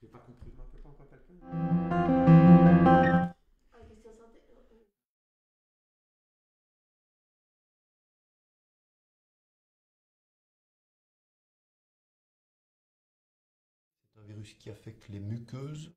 J'ai pas compris. On peut pas encore calculer. Question santé. C'est un virus qui affecte les muqueuses.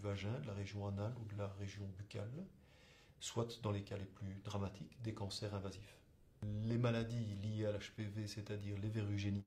Vagin, de la région anale ou de la région buccale, soit dans les cas les plus dramatiques des cancers invasifs. Les maladies liées à l'HPV, c'est-à-dire les verrugénies.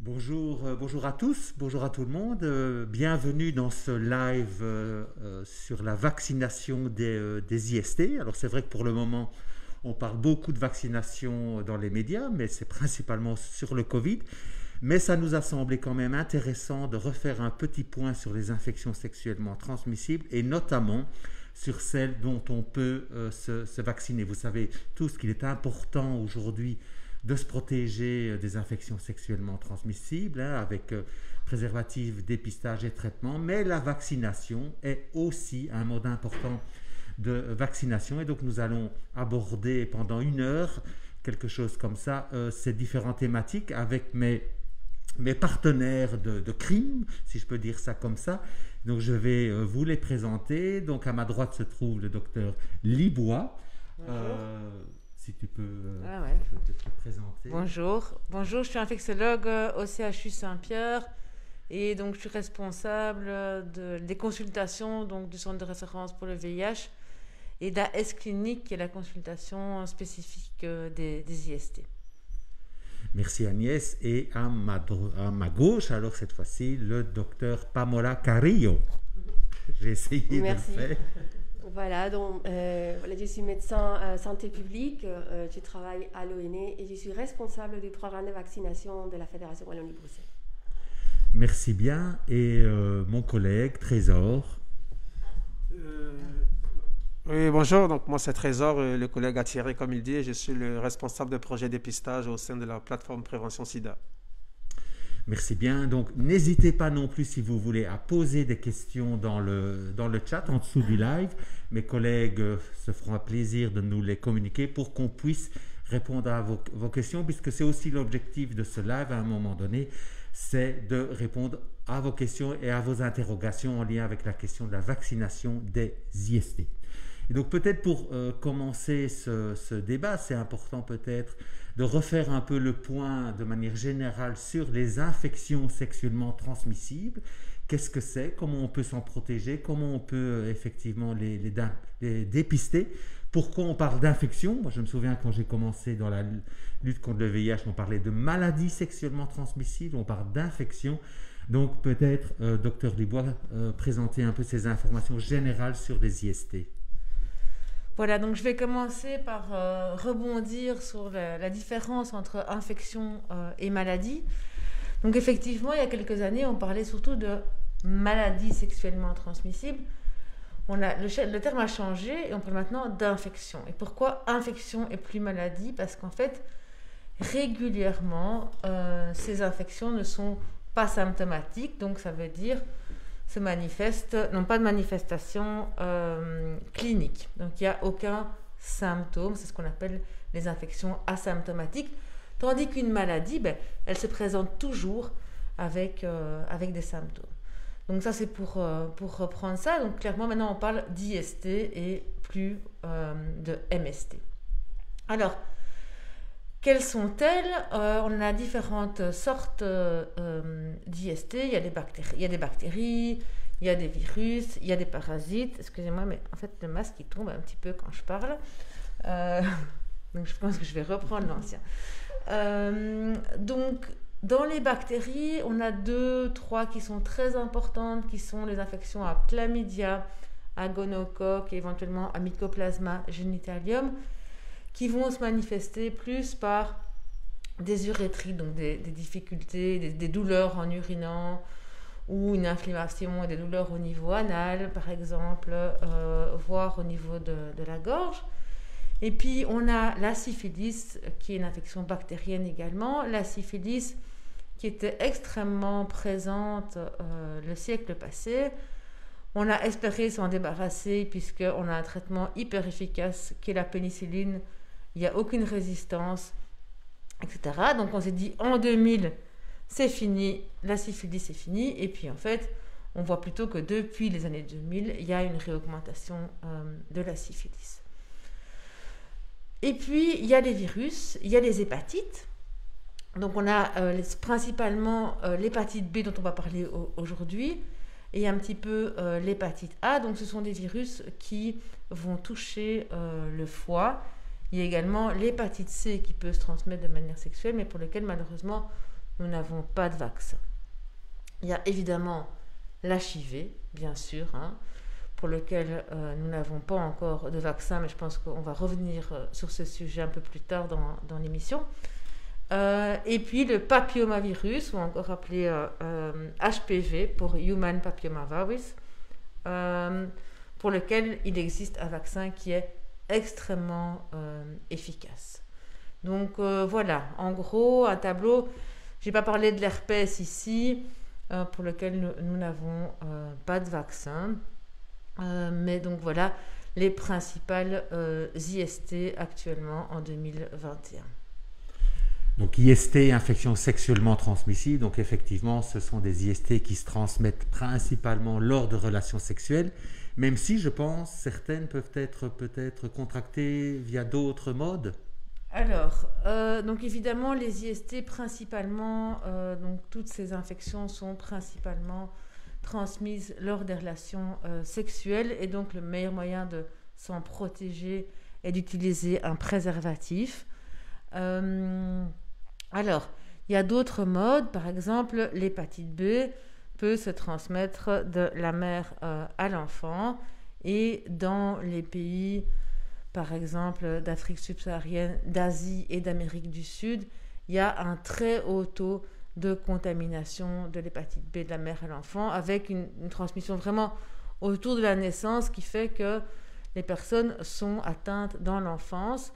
Bonjour à tous, bonjour à tout le monde, bienvenue dans ce live sur la vaccination des IST. Alors c'est vrai que pour le moment on parle beaucoup de vaccination dans les médias, mais c'est principalement sur le Covid, mais ça nous a semblé quand même intéressant de refaire un petit point sur les infections sexuellement transmissibles et notamment sur celles dont on peut se vacciner. Vous savez tous qu'il est important aujourd'hui de se protéger des infections sexuellement transmissibles avec préservatifs, dépistage et traitement. Mais la vaccination est aussi un mode important de vaccination. Et donc, nous allons aborder pendant une heure, quelque chose comme ça, ces différentes thématiques avec mes partenaires de crime, si je peux dire ça comme ça. Donc, je vais vous les présenter. Donc, à ma droite se trouve le docteur Libois. Si tu peux peut-être te présenter. Bonjour, je suis infectiologue au CHU Saint-Pierre et donc je suis responsable des consultations donc, du centre de référence pour le VIH et de la S clinique qui est la consultation spécifique des IST. Merci Agnès. Et à ma gauche, alors cette fois-ci, le docteur Paloma Carrillo. J'ai essayé de le faire. Voilà, donc je suis médecin santé publique, je travaille à l'ONE et je suis responsable du programme de vaccination de la Fédération Wallonie-Bruxelles. Merci bien. Et mon collègue Trésor. Oui, bonjour. Donc, moi, c'est Trésor, le collègue a tiré, comme il dit. Je suis le responsable de projet dépistage au sein de la plateforme prévention sida. Merci bien. Donc, n'hésitez pas non plus, si vous voulez, à poser des questions dans le chat en dessous du live. Mes collègues se feront un plaisir de nous les communiquer pour qu'on puisse répondre à vos questions, puisque c'est aussi l'objectif de ce live à un moment donné, c'est de répondre à vos questions et à vos interrogations en lien avec la question de la vaccination des IST. Et donc peut-être pour commencer ce débat, c'est important peut-être de refaire un peu le point de manière générale sur les infections sexuellement transmissibles. Qu'est-ce que c'est? Comment on peut s'en protéger? Comment on peut effectivement les dépister? Pourquoi on parle d'infection? Moi, je me souviens quand j'ai commencé dans la lutte contre le VIH, on parlait de maladies sexuellement transmissibles, on parle d'infection. Donc peut-être, docteur Libois, présenter un peu ces informations générales sur les IST. Voilà, donc je vais commencer par rebondir sur la différence entre infection et maladie. Donc effectivement, il y a quelques années, on parlait surtout de maladies sexuellement transmissibles. Le terme a changé et on parle maintenant d'infection. Et pourquoi infection et plus maladie? Parce qu'en fait, régulièrement, ces infections ne sont pas symptomatiques, donc ça veut dire... se manifestent, n'ont pas de manifestation clinique. Donc, il n'y a aucun symptôme, c'est ce qu'on appelle les infections asymptomatiques, tandis qu'une maladie, ben, elle se présente toujours avec des symptômes. Donc, ça, c'est pour reprendre ça. Donc, clairement, maintenant, on parle d'IST et plus de MST. Alors, quelles sont-elles? On a différentes sortes d'IST. Il y a des bactéries, il y a des virus, il y a des parasites. Excusez-moi, mais en fait, le masque, il tombe un petit peu quand je parle. Donc, je pense que je vais reprendre l'ancien. Donc, dans les bactéries, on a trois qui sont très importantes, qui sont les infections à chlamydia, à gonocoque, éventuellement à mycoplasma genitalium, qui vont se manifester plus par des urétries, donc des difficultés, des douleurs en urinant, ou une inflammation et des douleurs au niveau anal, par exemple, voire au niveau de la gorge. Et puis, on a la syphilis, qui est une infection bactérienne également. La syphilis, qui était extrêmement présente le siècle passé. On a espéré s'en débarrasser, puisqu'on a un traitement hyper efficace, qui est la pénicilline. Il n'y a aucune résistance, etc. Donc, on s'est dit, en 2000, c'est fini, la syphilis, c'est fini. Et puis, en fait, on voit plutôt que depuis les années 2000, il y a une réaugmentation de la syphilis. Et puis, il y a les virus, il y a les hépatites. Donc, on a principalement l'hépatite B dont on va parler aujourd'hui et un petit peu l'hépatite A. Donc, ce sont des virus qui vont toucher le foie. Il y a également l'hépatite C qui peut se transmettre de manière sexuelle, mais pour lequel, malheureusement, nous n'avons pas de vaccin. Il y a évidemment l'HIV, bien sûr, hein, pour lequel nous n'avons pas encore de vaccin, mais je pense qu'on va revenir sur ce sujet un peu plus tard dans l'émission. Et puis le papillomavirus, ou encore appelé HPV pour Human Papillomavirus, pour lequel il existe un vaccin qui est extrêmement efficace. Donc voilà, en gros, un tableau. J'ai pas parlé de l'herpès ici, pour lequel nous n'avons pas de vaccin. Mais donc voilà les principales IST actuellement en 2021. Donc IST, infection sexuellement transmissible. Donc effectivement, ce sont des IST qui se transmettent principalement lors de relations sexuelles. Même si, je pense, certaines peuvent être peut-être contractées via d'autres modes. Alors, donc évidemment, les IST principalement, donc toutes ces infections sont principalement transmises lors des relations sexuelles. Et donc, le meilleur moyen de s'en protéger est d'utiliser un préservatif. Alors, il y a d'autres modes, par exemple, l'hépatite B peut se transmettre de la mère à l'enfant Et dans les pays, par exemple, d'Afrique subsaharienne, d'Asie et d'Amérique du Sud, il y a un très haut taux de contamination de l'hépatite B de la mère à l'enfant, avec une transmission vraiment autour de la naissance qui fait que les personnes sont atteintes dans l'enfance.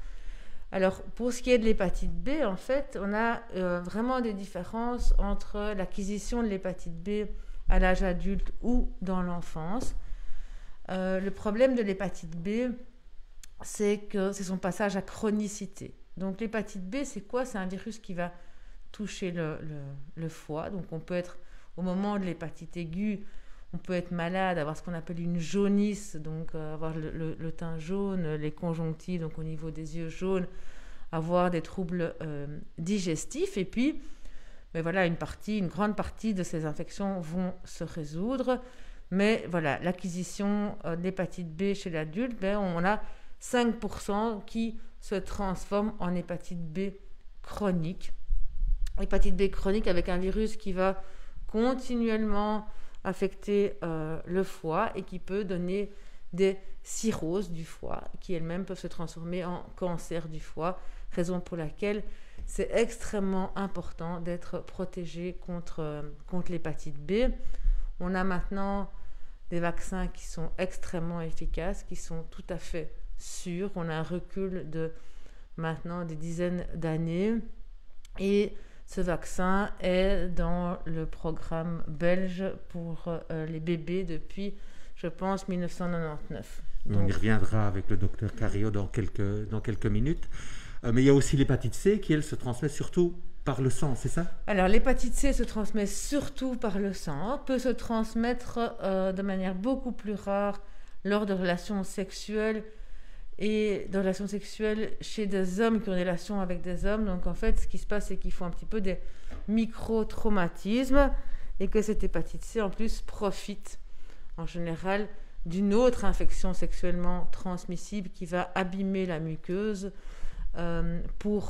Alors, pour ce qui est de l'hépatite B, en fait, on a vraiment des différences entre l'acquisition de l'hépatite B à l'âge adulte ou dans l'enfance. Le problème de l'hépatite B, c'est que c'est son passage à chronicité. Donc, l'hépatite B, c'est quoi? C'est un virus qui va toucher le foie. Donc, on peut être, au moment de l'hépatite aiguë, on peut être malade, avoir ce qu'on appelle une jaunisse, donc avoir le teint jaune, les conjonctives, donc au niveau des yeux jaunes, avoir des troubles digestifs. Et puis, mais voilà, une grande partie de ces infections vont se résoudre. Mais voilà, l'acquisition de l'hépatite B chez l'adulte, ben, on a 5% qui se transforme en hépatite B chronique. Hépatite B chronique avec un virus qui va continuellement affecter le foie et qui peut donner des cirrhoses du foie qui elles-mêmes peuvent se transformer en cancer du foie, raison pour laquelle c'est extrêmement important d'être protégé contre l'hépatite B. On a maintenant des vaccins qui sont extrêmement efficaces, qui sont tout à fait sûrs. On a un recul de maintenant des dizaines d'années et ce vaccin est dans le programme belge pour les bébés depuis, je pense, 1999. Donc, on y reviendra avec le docteur Carrillo dans quelques minutes. Mais il y a aussi l'hépatite C qui, elle, se transmet surtout par le sang, c'est ça? Alors, l'hépatite C se transmet surtout par le sang, peut se transmettre de manière beaucoup plus rare lors de relations sexuelles et de relations sexuelles chez des hommes qui ont des relations avec des hommes. Donc en fait, ce qui se passe, c'est qu'ils font un petit peu des micro-traumatismes et que cette hépatite C, en plus, profite en général d'une autre infection sexuellement transmissible qui va abîmer la muqueuse pour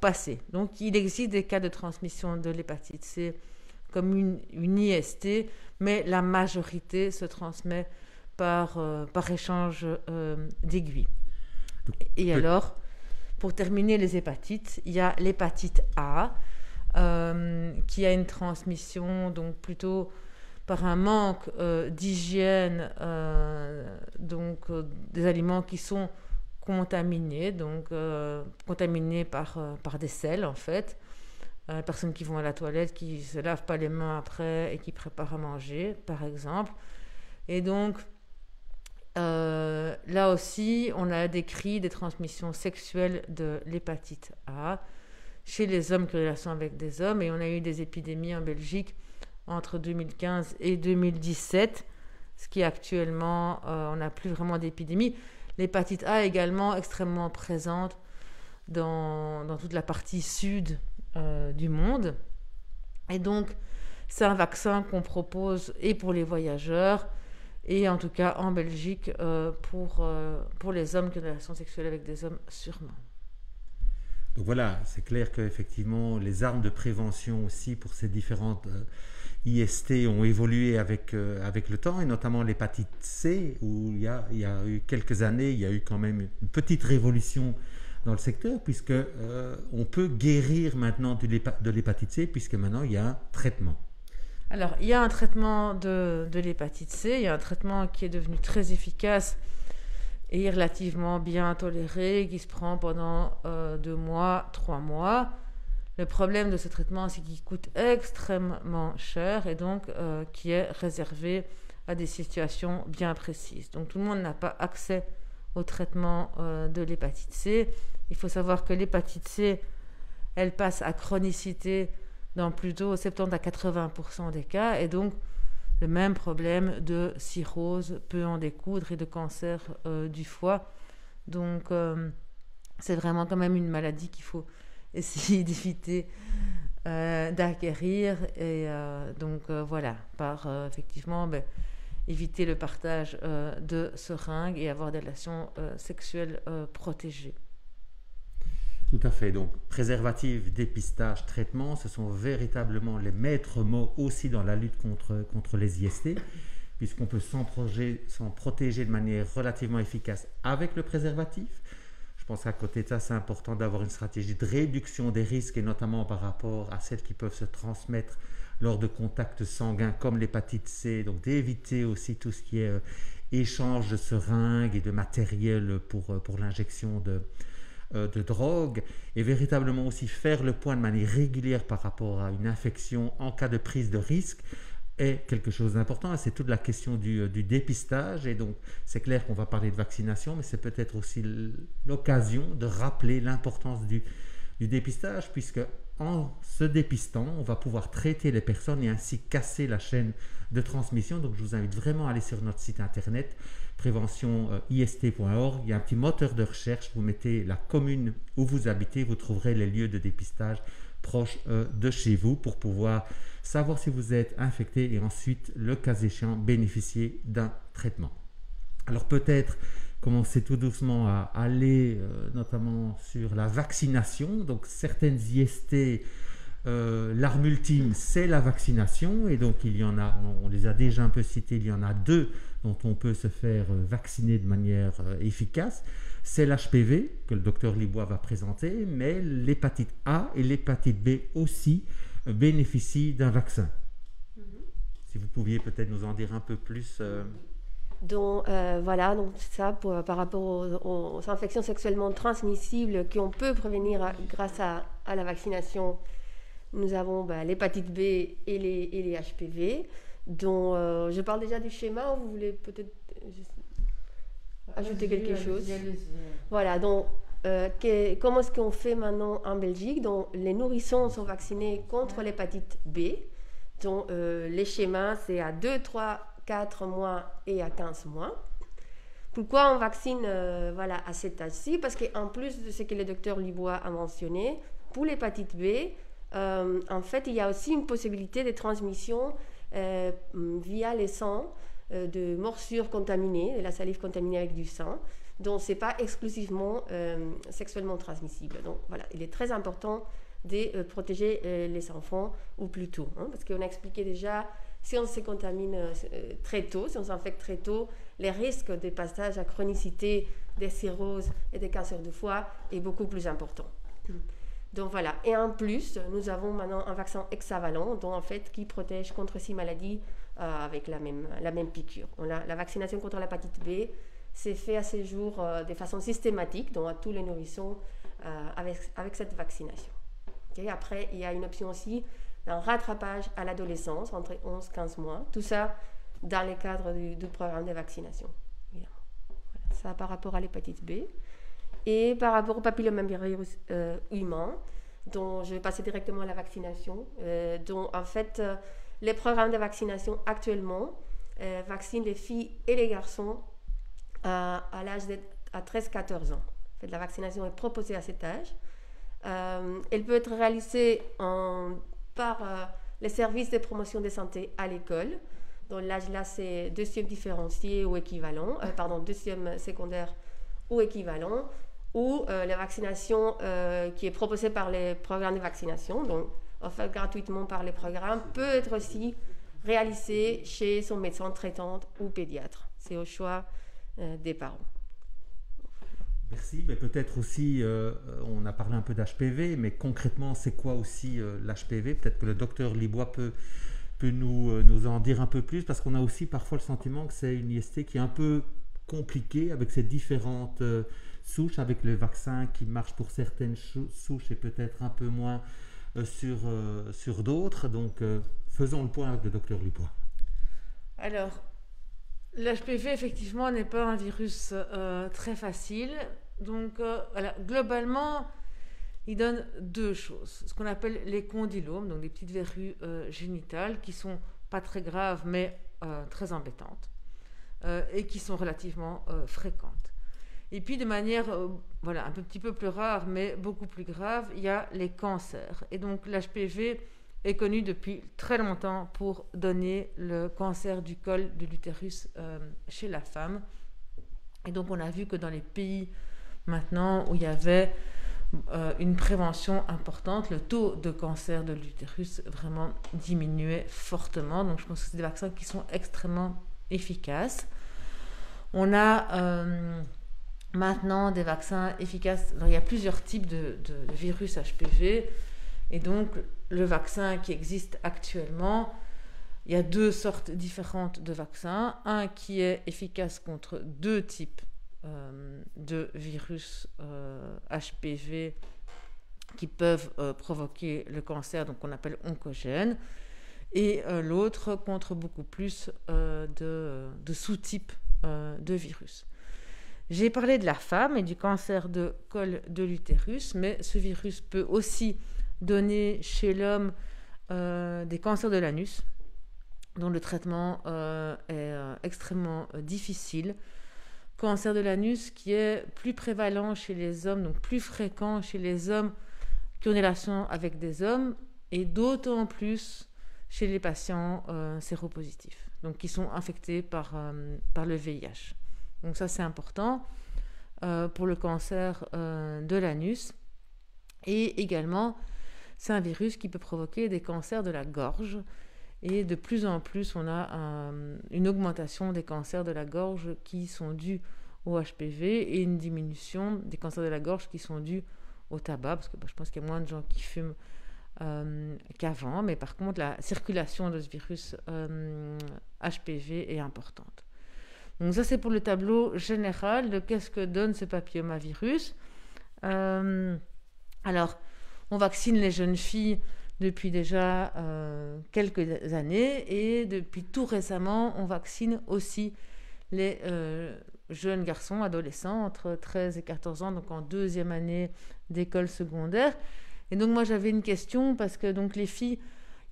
passer. Donc il existe des cas de transmission de l'hépatite C comme une IST, mais la majorité se transmet par échange d'aiguilles. Et alors, pour terminer les hépatites, il y a l'hépatite A qui a une transmission donc plutôt par un manque d'hygiène, donc des aliments qui sont contaminés, donc contaminés par des sels en fait. Les personnes qui vont à la toilette, qui ne se lavent pas les mains après et qui préparent à manger, par exemple. Et donc, là aussi, on a décrit des transmissions sexuelles de l'hépatite A chez les hommes qui ont des relations avec des hommes. Et on a eu des épidémies en Belgique entre 2015 et 2017, ce qui actuellement, on n'a plus vraiment d'épidémie. L'hépatite A est également extrêmement présente dans toute la partie sud du monde. Et donc, c'est un vaccin qu'on propose et pour les voyageurs, et en tout cas en Belgique pour les hommes qui ont des relations sexuelles avec des hommes sûrement. Donc voilà, c'est clair qu'effectivement les armes de prévention aussi pour ces différentes IST ont évolué avec le temps, et notamment l'hépatite C où il y a eu quelques années, il y a eu quand même une petite révolution dans le secteur puisque on peut guérir maintenant de l'hépatite C puisque maintenant il y a un traitement. Alors, il y a un traitement de l'hépatite C, il y a un traitement qui est devenu très efficace et relativement bien toléré, qui se prend pendant 2 mois, 3 mois. Le problème de ce traitement, c'est qu'il coûte extrêmement cher et donc qui est réservé à des situations bien précises. Donc, tout le monde n'a pas accès au traitement de l'hépatite C. Il faut savoir que l'hépatite C, elle passe à chronicité dans plutôt 70 à 80% des cas, et donc le même problème de cirrhose peut en découdre et de cancer du foie. Donc c'est vraiment quand même une maladie qu'il faut essayer d'éviter d'acquérir, et donc voilà, par effectivement éviter le partage de seringues et avoir des relations sexuelles protégées. Tout à fait. Donc, préservatif, dépistage, traitement, ce sont véritablement les maîtres mots aussi dans la lutte contre les IST. puisqu'on peut s'en protéger de manière relativement efficace avec le préservatif. Je pense qu'à côté de ça, c'est important d'avoir une stratégie de réduction des risques, et notamment par rapport à celles qui peuvent se transmettre lors de contacts sanguins comme l'hépatite C, donc d'éviter aussi tout ce qui est échange de seringues et de matériel pour l'injection de drogue, et véritablement aussi faire le point de manière régulière par rapport à une infection en cas de prise de risque est quelque chose d'important. C'est toute la question du dépistage, et donc c'est clair qu'on va parler de vaccination, mais c'est peut-être aussi l'occasion de rappeler l'importance du dépistage, puisque en se dépistant, on va pouvoir traiter les personnes et ainsi casser la chaîne de transmission. Donc je vous invite vraiment à aller sur notre site internet prévention-ist.org, il y a un petit moteur de recherche, vous mettez la commune où vous habitez, vous trouverez les lieux de dépistage proches de chez vous pour pouvoir savoir si vous êtes infecté et ensuite, le cas échéant, bénéficier d'un traitement. Alors peut-être commencer tout doucement à aller notamment sur la vaccination. Donc certaines IST, l'arme ultime, c'est la vaccination, et donc il y en a, on les a déjà un peu cités, il y en a deux dont on peut se faire vacciner de manière efficace. C'est l'HPV que le docteur Libois va présenter, mais l'hépatite A et l'hépatite B aussi bénéficient d'un vaccin. Si vous pouviez peut-être nous en dire un peu plus... Donc voilà, donc ça par rapport aux infections sexuellement transmissibles qu'on peut prévenir grâce à la vaccination, nous avons l'hépatite B et les HPV, dont je parle déjà du schéma, vous voulez peut-être ajouter quelque chose? Voilà, donc comment est-ce qu'on fait maintenant en Belgique? Donc les nourrissons sont vaccinés contre l'hépatite B, donc les schémas c'est à 2, 3... 4 mois et à 15 mois. Pourquoi on vaccine à cet âge-ci? Parce qu'en plus de ce que le docteur Libois a mentionné, pour l'hépatite B, en fait, il y a aussi une possibilité de transmission via les sangs, de morsures contaminées, de la salive contaminée avec du sang. Donc, ce n'est pas exclusivement sexuellement transmissible. Donc, voilà, il est très important de protéger les enfants, ou plutôt, hein, parce qu'on a expliqué déjà. Si on se contamine très tôt, si on s'infecte très tôt, les risques de passage à chronicité, des cirrhoses et des cancers de foie est beaucoup plus important. Donc voilà. Et en plus, nous avons maintenant un vaccin hexavalent, donc en fait, qui protège contre 6 maladies avec la même piqûre. Donc, la vaccination contre l'hépatite B s'est faite à ce jour de façon systématique, donc à tous les nourrissons avec cette vaccination. Okay? Après, il y a une option aussi, un rattrapage à l'adolescence, entre 11 et 15 mois. Tout ça dans le cadre du programme de vaccination. Voilà. Ça par rapport à l'hépatite B. Et par rapport au papillomavirus humain, dont je vais passer directement à la vaccination, dont en fait, les programmes de vaccination actuellement vaccinent les filles et les garçons à l'âge de 13-14 ans. En fait, la vaccination est proposée à cet âge. Elle peut être réalisée en... par les services de promotion de santé à l'école. Donc l'âge là, c'est deuxième différencié ou équivalent, deuxième secondaire ou équivalent, ou la vaccination qui est proposée par les programmes de vaccination, donc offerte gratuitement par les programmes, peut être aussi réalisée chez son médecin traitant ou pédiatre. C'est au choix des parents. Merci, mais peut-être aussi, on a parlé un peu d'HPV, mais concrètement, c'est quoi aussi l'HPV? Peut-être que le docteur Libois peut nous en dire un peu plus, parce qu'on a aussi parfois le sentiment que c'est une IST qui est un peu compliquée avec ces différentes souches, avec le vaccin qui marche pour certaines souches et peut-être un peu moins sur d'autres. Donc, faisons le point avec le docteur Libois. Alors... l'HPV, effectivement, n'est pas un virus très facile. Donc, globalement, il donne deux choses. Ce qu'on appelle les condylomes, donc des petites verrues génitales qui ne sont pas très graves, mais très embêtantes et qui sont relativement fréquentes. Et puis, de manière un petit peu plus rare, mais beaucoup plus grave, il y a les cancers. Et donc, l'HPV... est connu depuis très longtemps pour donner le cancer du col de l'utérus chez la femme. Et donc, on a vu que dans les pays maintenant où il y avait une prévention importante, le taux de cancer de l'utérus vraiment diminuait fortement. Donc, je pense que c'est des vaccins qui sont extrêmement efficaces. On a maintenant des vaccins efficaces. Alors, il y a plusieurs types de virus HPV. Et donc, le vaccin qui existe actuellement, il y a deux sortes différentes de vaccins. Un qui est efficace contre deux types de virus HPV qui peuvent provoquer le cancer, donc qu'on appelle oncogène, et l'autre contre beaucoup plus de sous-types de virus. J'ai parlé de la femme et du cancer de col de l'utérus, mais ce virus peut aussi donner chez l'homme des cancers de l'anus, dont le traitement est extrêmement difficile. Cancer de l'anus qui est plus prévalent chez les hommes, donc plus fréquent chez les hommes qui ont des relations avec des hommes, et d'autant plus chez les patients séropositifs, donc qui sont infectés par, par le VIH. Donc ça, c'est important pour le cancer de l'anus. Et également, c'est un virus qui peut provoquer des cancers de la gorge. Et de plus en plus, on a une augmentation des cancers de la gorge qui sont dus au HPV et une diminution des cancers de la gorge qui sont dus au tabac, parce que je pense qu'il y a moins de gens qui fument qu'avant. Mais par contre, la circulation de ce virus HPV est importante. Donc ça, c'est pour le tableau général de qu'est-ce que donne ce papillomavirus. Alors, on vaccine les jeunes filles depuis déjà quelques années, et depuis tout récemment, on vaccine aussi les jeunes garçons, adolescents, entre 13 et 14 ans, donc en deuxième année d'école secondaire. Et donc moi, j'avais une question, parce que donc, les filles,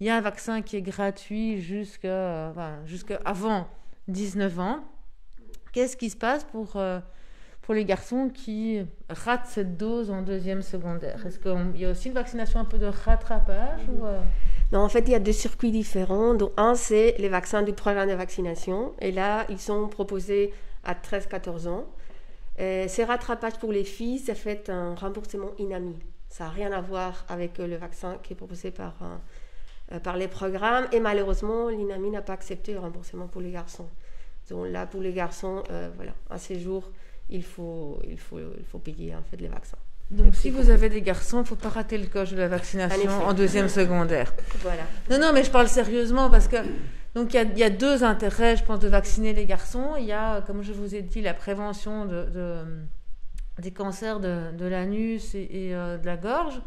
il y a un vaccin qui est gratuit jusqu'avant 19 ans. Qu'est-ce qui se passe pour les garçons qui ratent cette dose en deuxième secondaire? Est-ce qu'il y a aussi une vaccination un peu de rattrapage ou Non, en fait, il y a deux circuits différents. Donc, un, c'est les vaccins du programme de vaccination. Et là, ils sont proposés à 13-14 ans. Et ces rattrapages pour les filles, c'est fait un remboursement Inami. Ça n'a rien à voir avec le vaccin qui est proposé par les programmes. Et malheureusement, l'Inami n'a pas accepté le remboursement pour les garçons. Donc là, pour les garçons, voilà, un séjour... Il faut payer en fait les vaccins. Donc si vous avez des garçons, il ne faut pas rater le coche de la vaccination en deuxième secondaire. Voilà. Non, mais je parle sérieusement parce que donc il y a deux intérêts, je pense, de vacciner les garçons. Il y a, comme je vous ai dit, la prévention des cancers de l'anus et de la gorge,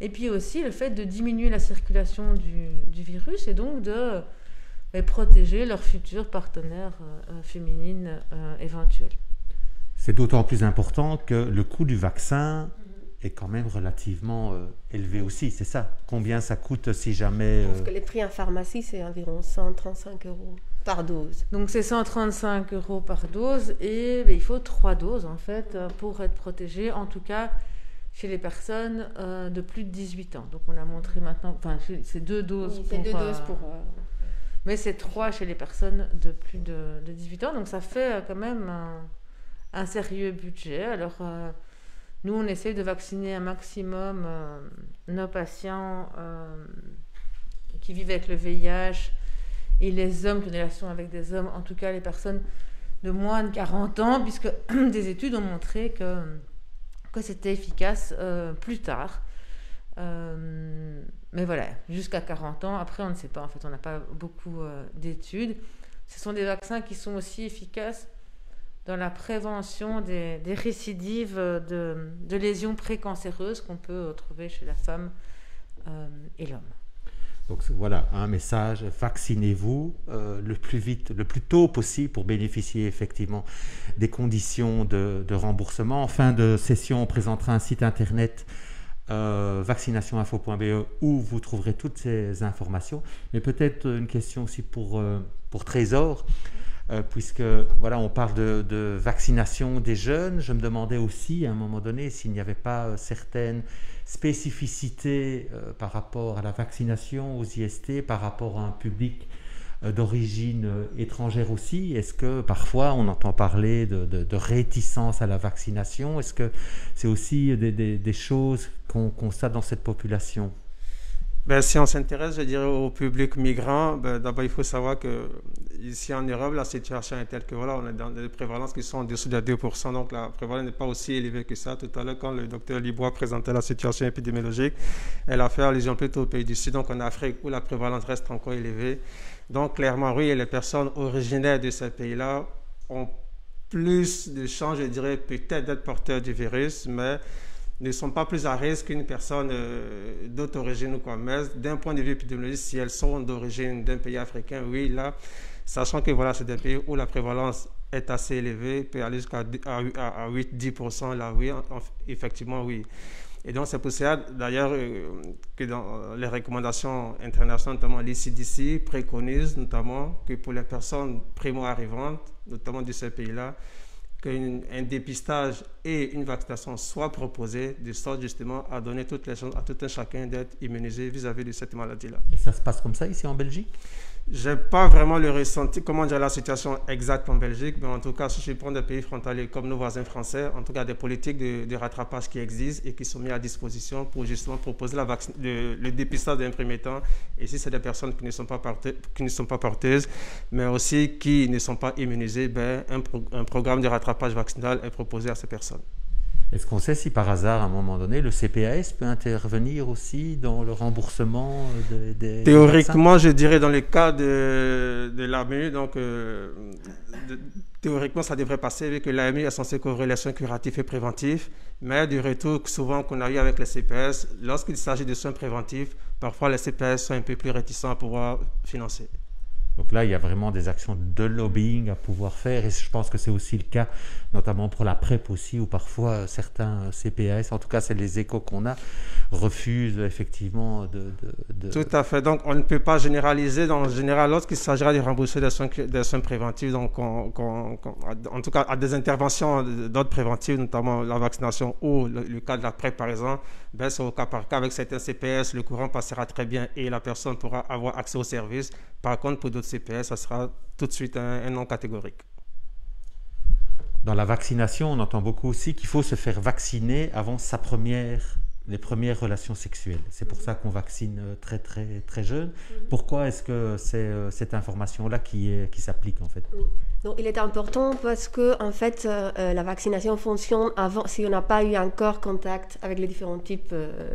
et puis aussi le fait de diminuer la circulation du virus et donc de protéger leurs futures partenaires féminines éventuelles. C'est d'autant plus important que le coût du vaccin est quand même relativement élevé aussi, c'est ça? Combien ça coûte si jamais... Parce que les prix en pharmacie, c'est environ 135 € par dose. Donc c'est 135 € par dose et il faut 3 doses en fait pour être protégé, en tout cas chez les personnes de plus de 18 ans. Donc on a montré maintenant, enfin c'est 2 doses. Oui, c'est 2 doses pour... Mais c'est 3 chez les personnes de plus de 18 ans, donc ça fait quand même... un sérieux budget. Alors, nous, on essaie de vacciner un maximum nos patients qui vivent avec le VIH et les hommes qui ont des relations avec des hommes, en tout cas les personnes de moins de 40 ans, puisque des études ont montré que c'était efficace plus tard. Mais voilà, jusqu'à 40 ans. Après, on ne sait pas. En fait, on n'a pas beaucoup d'études. Ce sont des vaccins qui sont aussi efficaces dans la prévention des récidives de lésions précancéreuses qu'on peut trouver chez la femme et l'homme. Donc voilà, un message, vaccinez-vous le plus vite, le plus tôt possible pour bénéficier effectivement des conditions de remboursement. En fin de session, on présentera un site internet vaccination-info.be où vous trouverez toutes ces informations. Mais peut-être une question aussi pour Trésor. Puisque voilà, on parle de vaccination des jeunes, je me demandais aussi à un moment donné s'il n'y avait pas certaines spécificités par rapport à la vaccination aux IST, par rapport à un public d'origine étrangère aussi. Est-ce que parfois on entend parler de réticence à la vaccination? Est-ce que c'est aussi des choses qu'on constate dans cette population? Si on s'intéresse, je dirais, au public migrant, d'abord, il faut savoir que ici en Europe, la situation est telle que, voilà, on est dans des prévalences qui sont en dessous de 2%, donc la prévalence n'est pas aussi élevée que ça. Tout à l'heure, quand le docteur Libois présentait la situation épidémiologique, elle a fait allusion plutôt au pays du Sud, donc en Afrique, où la prévalence reste encore élevée. Donc, clairement, oui, les personnes originaires de ces pays-là ont plus de chances, je dirais, peut-être d'être porteurs du virus, mais ne sont pas plus à risque qu'une personne d'autre origine ou quoi. Mais d'un point de vue épidémiologique, si elles sont d'origine d'un pays africain, oui, là, sachant que voilà, c'est des pays où la prévalence est assez élevée, peut aller jusqu'à 8-10%, là, oui, effectivement, oui. Et donc, c'est pour ça, d'ailleurs, que dans les recommandations internationales, notamment l'ICDC, préconise notamment que pour les personnes primo-arrivantes, notamment de ces pays-là, qu'un dépistage et une vaccination soient proposés, de sorte justement à donner toutes les chances à tout un chacun d'être immunisé vis-à-vis de cette maladie-là. Et ça se passe comme ça ici en Belgique? Je n'ai pas vraiment le ressenti, comment dire, la situation exacte en Belgique, mais en tout cas, si je prends des pays frontaliers comme nos voisins français, en tout cas des politiques de rattrapage qui existent et qui sont mises à disposition pour justement proposer la le dépistage d'un premier temps. Et si c'est des personnes qui ne sont pas porteuses, mais aussi qui ne sont pas immunisées, ben, un programme de rattrapage vaccinal est proposé à ces personnes. Est-ce qu'on sait si par hasard, à un moment donné, le CPAS peut intervenir aussi dans le remboursement des Théoriquement, je dirais, dans le cas de l'AMU, donc théoriquement, ça devrait passer, vu que l'AMU est censée couvrir les soins curatifs et préventifs, mais du retour souvent qu'on a eu avec les CPAS, lorsqu'il s'agit de soins préventifs, parfois les CPAS sont un peu plus réticents à pouvoir financer. Donc là, il y a vraiment des actions de lobbying à pouvoir faire et je pense que c'est aussi le cas, notamment pour la PrEP aussi, où parfois certains CPAS, en tout cas c'est les échos qu'on a, refusent effectivement de... Tout à fait, donc on ne peut pas généraliser, donc en général lorsqu'il s'agira de rembourser des soins préventifs, donc en tout cas à des interventions d'ordre préventif, notamment la vaccination ou le cas de la PrEP par exemple, ben, c'est au cas par cas, avec certains CPAS, le courant passera très bien et la personne pourra avoir accès aux services. Par contre, pour d'autres CPS, ça sera tout de suite un non catégorique. Dans la vaccination, on entend beaucoup aussi qu'il faut se faire vacciner avant les premières relations sexuelles. C'est pour ça qu'on vaccine très, très, très jeune. Pourquoi est-ce que c'est cette information-là qui s'applique en fait? Donc, il est important parce que en fait, la vaccination fonctionne avant, si on n'a pas eu encore contact avec les différents types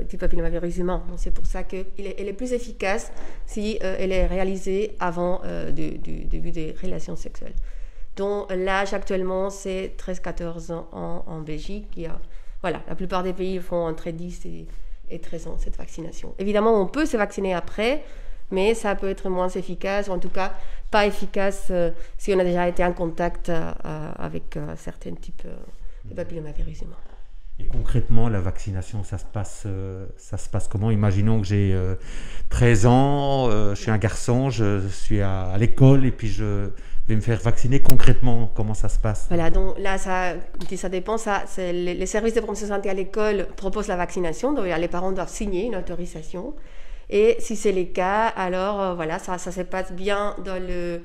du papillomavirus humain. C'est pour ça qu'elle est plus efficace si elle est réalisée avant du début des relations sexuelles. Donc l'âge actuellement, c'est 13-14 ans en Belgique. Il y a, voilà, la plupart des pays font entre 10 et 13 ans cette vaccination. Évidemment, on peut se vacciner après, mais ça peut être moins efficace, ou en tout cas pas efficace si on a déjà été en contact avec certains types de papillomavirus humains. Et concrètement, la vaccination, ça se passe comment? Imaginons que j'ai 13 ans, je suis un garçon, je suis à l'école et puis je vais me faire vacciner. Concrètement, comment ça se passe? Voilà, donc là, ça dépend. Les services de promotion santé à l'école proposent la vaccination, donc les parents doivent signer une autorisation. Et si c'est le cas, alors voilà, ça se passe bien dans le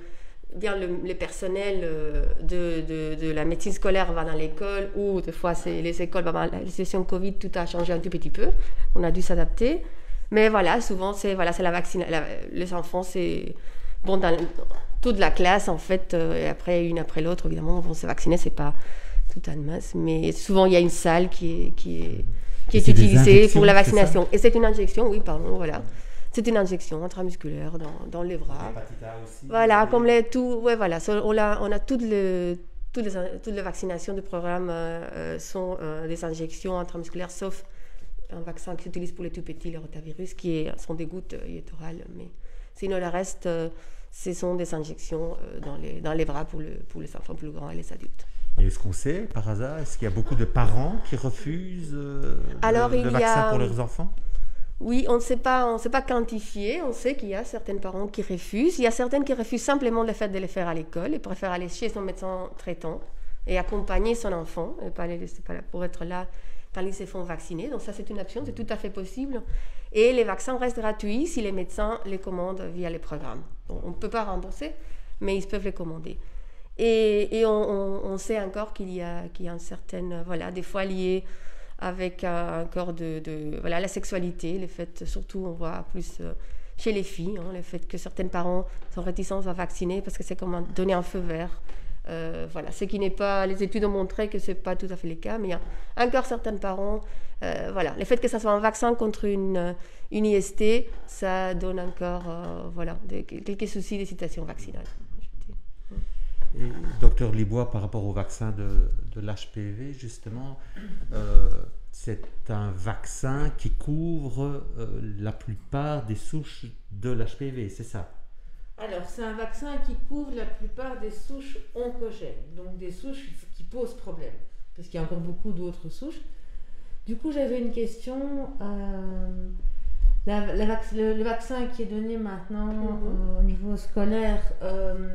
personnel de la médecine scolaire va dans l'école, ou des fois les écoles, bah, la situation Covid, tout a changé un tout petit peu, on a dû s'adapter. Mais voilà, souvent c'est voilà, la vaccination, les enfants, c'est bon, dans toute la classe en fait, et après, une après l'autre, évidemment, vont se vacciner, c'est pas tout en masse, mais souvent il y a une salle qui est utilisée pour la vaccination. Et c'est une injection, oui, pardon, voilà. C'est une injection intramusculaire dans les bras. L'hépatite A aussi. Voilà, comme les tout, ouais, voilà. On a toutes les vaccinations du programme sont des injections intramusculaires, sauf un vaccin qui s'utilise pour les tout petits, les rotavirus, sont des gouttes électorales. Mais sinon, le reste, ce sont des injections dans les bras pour les enfants plus grands et les adultes. Et est-ce qu'on sait, par hasard, est-ce qu'il y a beaucoup de parents qui refusent le vaccin pour leurs enfants? Oui, on ne sait pas quantifier. On sait qu'il y a certains parents qui refusent. Il y a certaines qui refusent simplement le fait de les faire à l'école. Ils préfèrent aller chez son médecin traitant et accompagner son enfant et pas les laisser pour être là quand ils se font vacciner. Donc ça, c'est une option, c'est tout à fait possible. Et les vaccins restent gratuits si les médecins les commandent via les programmes. Donc, on ne peut pas rembourser, mais ils peuvent les commander. Et on sait encore qu'il y a une certaine, voilà, des fois lié avec encore voilà, la sexualité, les faits, surtout on voit plus chez les filles, hein, le fait que certains parents sont réticents à vacciner parce que c'est comme donner un feu vert. Voilà, ce qui n'est pas, les études ont montré que ce n'est pas tout à fait le cas, mais il y a encore certains parents, voilà, le fait que ça soit un vaccin contre une IST, ça donne encore voilà, quelques soucis d'hésitation vaccinale. Et docteur Libois, par rapport au vaccin de l'HPV, justement, c'est un vaccin qui couvre la plupart des souches de l'HPV, c'est ça? Alors, c'est un vaccin qui couvre la plupart des souches oncogènes, donc des souches qui posent problème, parce qu'il y a encore beaucoup d'autres souches. Du coup, j'avais une question. Le vaccin qui est donné maintenant au niveau scolaire,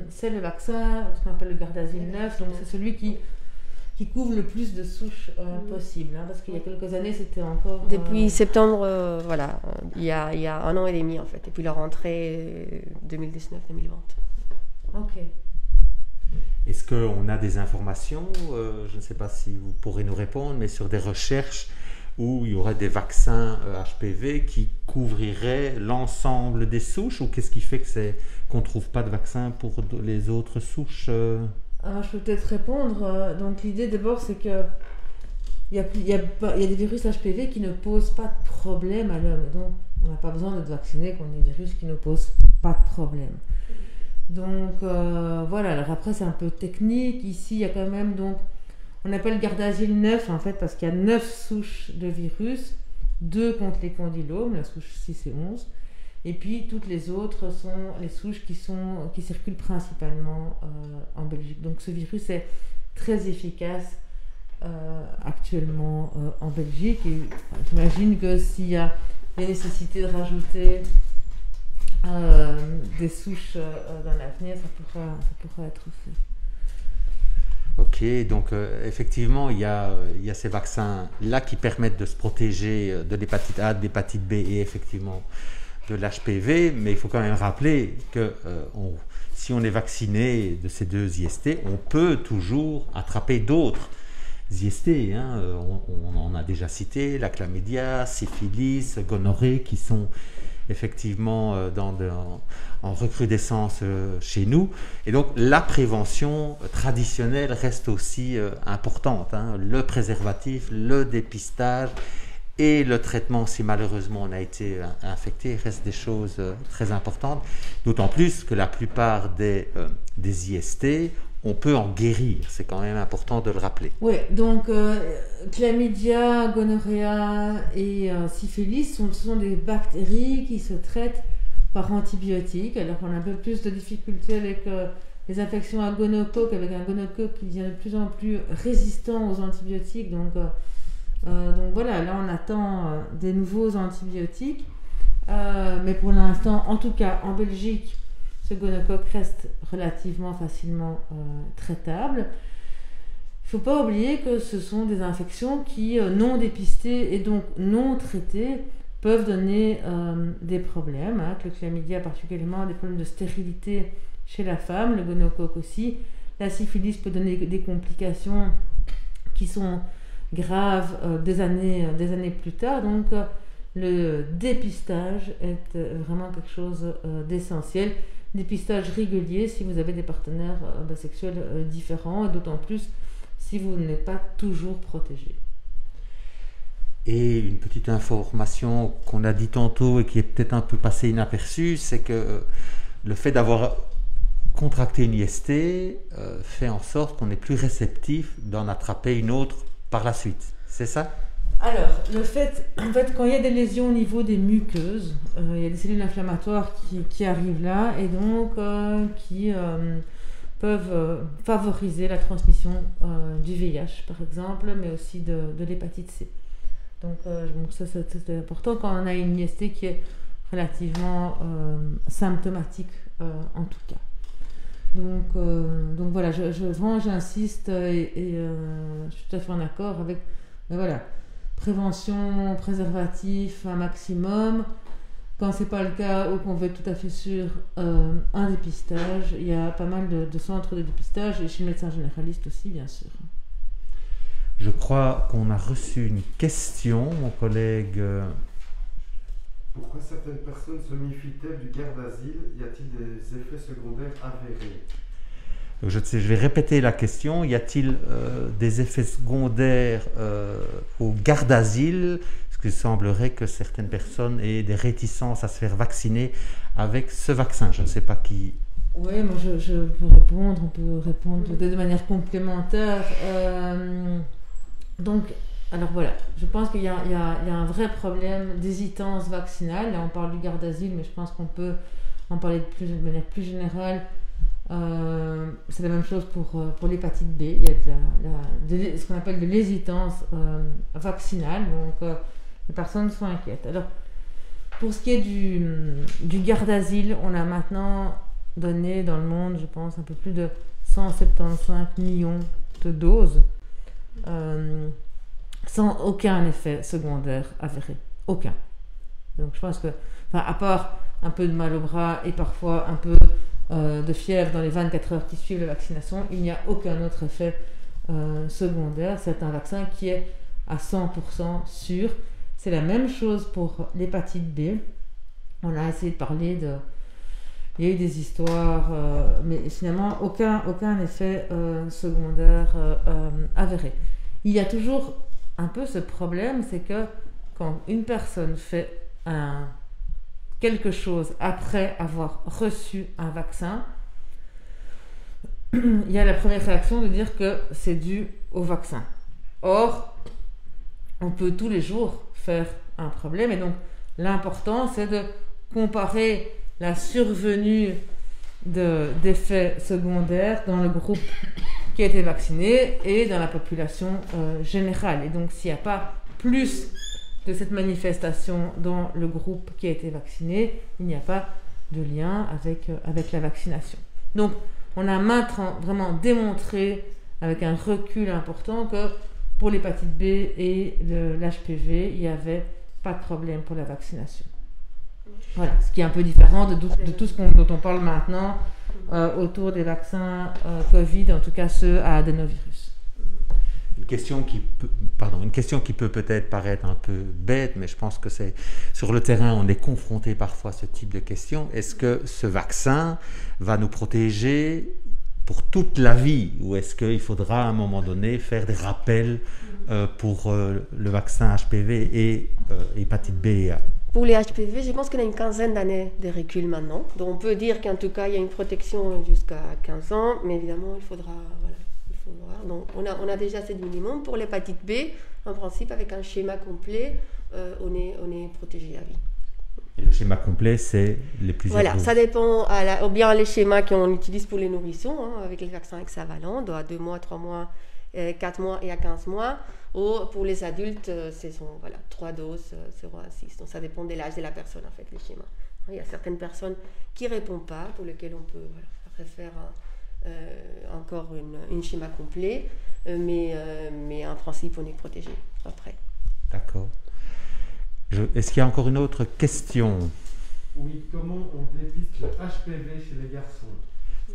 c'est le vaccin, ce qu'on appelle le Gardasil 9, donc c'est celui qui couvre le plus de souches possibles, hein, parce qu'il y a quelques années, c'était encore... Depuis septembre, voilà, il y a 1 an et demi en fait, et puis la rentrée 2019-2020. Ok. Est-ce qu'on a des informations, je ne sais pas si vous pourrez nous répondre, mais sur des recherches où il y aurait des vaccins HPV qui couvriraient l'ensemble des souches, ou qu'est-ce qui fait qu'on ne trouve pas de vaccin pour les autres souches? Alors, je peux peut-être répondre. Donc l'idée d'abord, c'est que il y a des virus HPV qui ne posent pas de problème à l'homme. Donc on n'a pas besoin d'être vacciné contre des virus qui ne posent pas de problème. Donc voilà, alors après c'est un peu technique. Ici, il y a quand même donc... On appelle Gardasil 9 en fait parce qu'il y a 9 souches de virus, 2 contre les condylomes, la souche 6 et 11, et puis toutes les autres sont les souches qui circulent principalement en Belgique. Donc ce virus est très efficace actuellement en Belgique, et j'imagine que s'il y a des nécessités de rajouter des souches dans l'avenir, ça pourra être fait. Ok, donc effectivement, il y a ces vaccins-là qui permettent de se protéger de l'hépatite A, de l'hépatite B et effectivement de l'HPV, mais il faut quand même rappeler que si on est vacciné de ces 2 IST, on peut toujours attraper d'autres IST. Hein, on en a déjà cité, la chlamydia, syphilis, gonorrhée, qui sont effectivement en recrudescence chez nous. Et donc la prévention traditionnelle reste aussi importante, hein. Le préservatif, le dépistage et le traitement, si malheureusement on a été infecté, restent des choses très importantes, d'autant plus que la plupart des IST, on peut en guérir, c'est quand même important de le rappeler. Oui, donc chlamydia, gonorrhea et syphilis sont des bactéries qui se traitent par antibiotiques. Alors on a un peu plus de difficultés avec les infections à gonocoque, avec un gonocoque qui devient de plus en plus résistant aux antibiotiques. Donc voilà, là on attend des nouveaux antibiotiques. Mais pour l'instant, en tout cas en Belgique, ce gonocoque reste relativement facilement traitable. Il ne faut pas oublier que ce sont des infections qui, non dépistées et donc non traitées, peuvent donner des problèmes, hein, que le chlamydia particulièrement, des problèmes de stérilité chez la femme, le gonocoque aussi. La syphilis peut donner des complications qui sont graves des années plus tard. Donc le dépistage est vraiment quelque chose d'essentiel. Dépistage régulier si vous avez des partenaires sexuels différents, et d'autant plus si vous n'êtes pas toujours protégé. Et une petite information qu'on a dit tantôt et qui est peut-être un peu passée inaperçue, c'est que le fait d'avoir contracté une IST fait en sorte qu'on est plus réceptif d'en attraper une autre par la suite, c'est ça? Alors, le fait, en fait, quand il y a des lésions au niveau des muqueuses, il y a des cellules inflammatoires qui arrivent là, et donc qui peuvent favoriser la transmission du VIH, par exemple, mais aussi de l'hépatite C. Donc, ça c'est important quand on a une IST qui est relativement symptomatique, en tout cas. Donc voilà, vraiment j'insiste, et je suis tout à fait en accord avec, voilà, prévention, préservatif un maximum. Quand c'est pas le cas ou qu'on veut être tout à fait sûr, un dépistage. Il y a pas mal de centres de dépistage et chez le médecin généraliste aussi, bien sûr. Je crois qu'on a reçu une question, mon collègue. Pourquoi certaines personnes se méfient-elles du Gardasil? Y a-t-il des effets secondaires avérés? Donc, je vais répéter la question. Y a-t-il des effets secondaires au Gardasil? Parce qu'il semblerait que certaines personnes aient des réticences à se faire vacciner avec ce vaccin. Je ne sais pas qui... Oui, moi je peux répondre, on peut répondre de manière complémentaire. Donc, alors voilà, je pense qu'il y a un vrai problème d'hésitance vaccinale. Là, on parle du Gardasil, mais je pense qu'on peut en parler de manière plus générale. C'est la même chose pour l'hépatite B. Il y a ce qu'on appelle de l'hésitance vaccinale. Donc, les personnes sont inquiètes. Alors, pour ce qui est du Gardasil, on a maintenant donné dans le monde, je pense, un peu plus de 175 millions de doses sans aucun effet secondaire avéré. Aucun. Donc je pense que, enfin, à part un peu de mal au bras et parfois un peu de fièvre dans les 24 heures qui suivent la vaccination, il n'y a aucun autre effet secondaire. C'est un vaccin qui est à 100% sûr. C'est la même chose pour l'hépatite B. On a essayé de parler de... Il y a eu des histoires, mais finalement, aucun effet secondaire avéré. Il y a toujours un peu ce problème, c'est que quand une personne fait quelque chose après avoir reçu un vaccin, il y a la première réaction de dire que c'est dû au vaccin. Or, on peut tous les jours faire un problème, et donc l'important, c'est de comparer la survenue d'effets secondaires dans le groupe qui a été vacciné et dans la population générale. Et donc, s'il n'y a pas plus de cette manifestation dans le groupe qui a été vacciné, il n'y a pas de lien avec la vaccination. Donc, on a maintenant vraiment démontré avec un recul important que pour l'hépatite B et l'HPV, il n'y avait pas de problème pour la vaccination. Voilà, ce qui est un peu différent de tout ce dont on parle maintenant autour des vaccins Covid, en tout cas ceux à adénovirus. Une question qui peut peut-être paraître un peu bête, mais je pense que c'est sur le terrain, on est confronté parfois à ce type de questions. Est-ce que ce vaccin va nous protéger pour toute la vie, ou est-ce qu'il faudra à un moment donné faire des rappels pour le vaccin HPV et hépatite B? Pour les HPV, je pense qu'on a une quinzaine d'années de recul maintenant. Donc on peut dire qu'en tout cas, il y a une protection jusqu'à 15 ans, mais évidemment, il faudra, voilà, il faut voir. Donc on a déjà ce minimum. Pour l'hépatite B, en principe, avec un schéma complet, on est protégé à vie. Et le schéma complet, c'est les plus... Voilà, ça dépend, ou bien les schémas qu'on utilise pour les nourrissons, hein, avec les vaccins hexavalents, à 2 mois, 3 mois, 4 mois et à 15 mois. Ou pour les adultes, ce sont voilà, 3 doses, 0 à 6. Donc ça dépend de l'âge de la personne, en fait, les schémas. Il y a certaines personnes qui ne répondent pas, pour lesquelles on peut voilà, refaire encore un schéma complet. Mais en principe, on est protégé après. D'accord. Est-ce qu'il y a encore une autre question? Oui, comment on dépiste le HPV chez les garçons?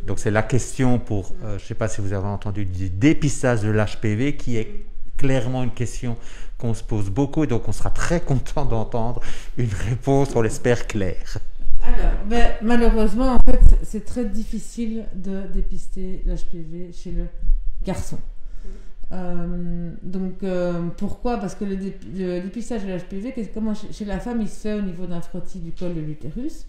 Donc c'est la question pour, je ne sais pas si vous avez entendu, du dépistage de l'HPV, qui est clairement une question qu'on se pose beaucoup, et donc on sera très content d'entendre une réponse, on l'espère, claire. Alors, ben, malheureusement, en fait, c'est très difficile de dépister l'HPV chez le garçon. Pourquoi? Parce que le dépistage de l'HPV, comment chez la femme, il se fait au niveau d'un frottis du col de l'utérus.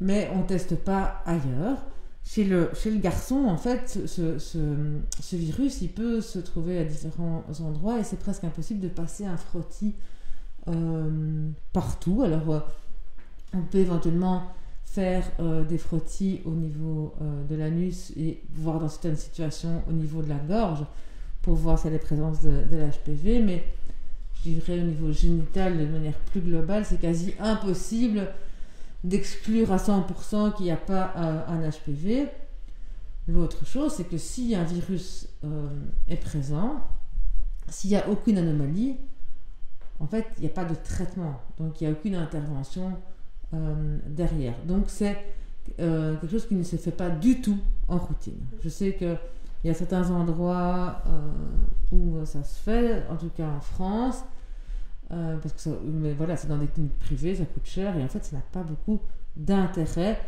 Mais on ne teste pas ailleurs. Chez le garçon, en fait, ce virus, il peut se trouver à différents endroits et c'est presque impossible de passer un frottis partout. Alors, on peut éventuellement faire des frottis au niveau de l'anus et voir dans certaines situations au niveau de la gorge pour voir s'il y a des présences de l'HPV, mais je dirais au niveau génital, de manière plus globale, c'est quasi impossible d'exclure à 100% qu'il n'y a pas un HPV. L'autre chose, c'est que si un virus est présent, s'il n'y a aucune anomalie, en fait, il n'y a pas de traitement, donc il n'y a aucune intervention derrière. Donc c'est quelque chose qui ne se fait pas du tout en routine. Je sais que Il y a certains endroits où ça se fait, en tout cas en France, parce que ça, mais voilà, c'est dans des cliniques privées, ça coûte cher et en fait ça n'a pas beaucoup d'intérêt.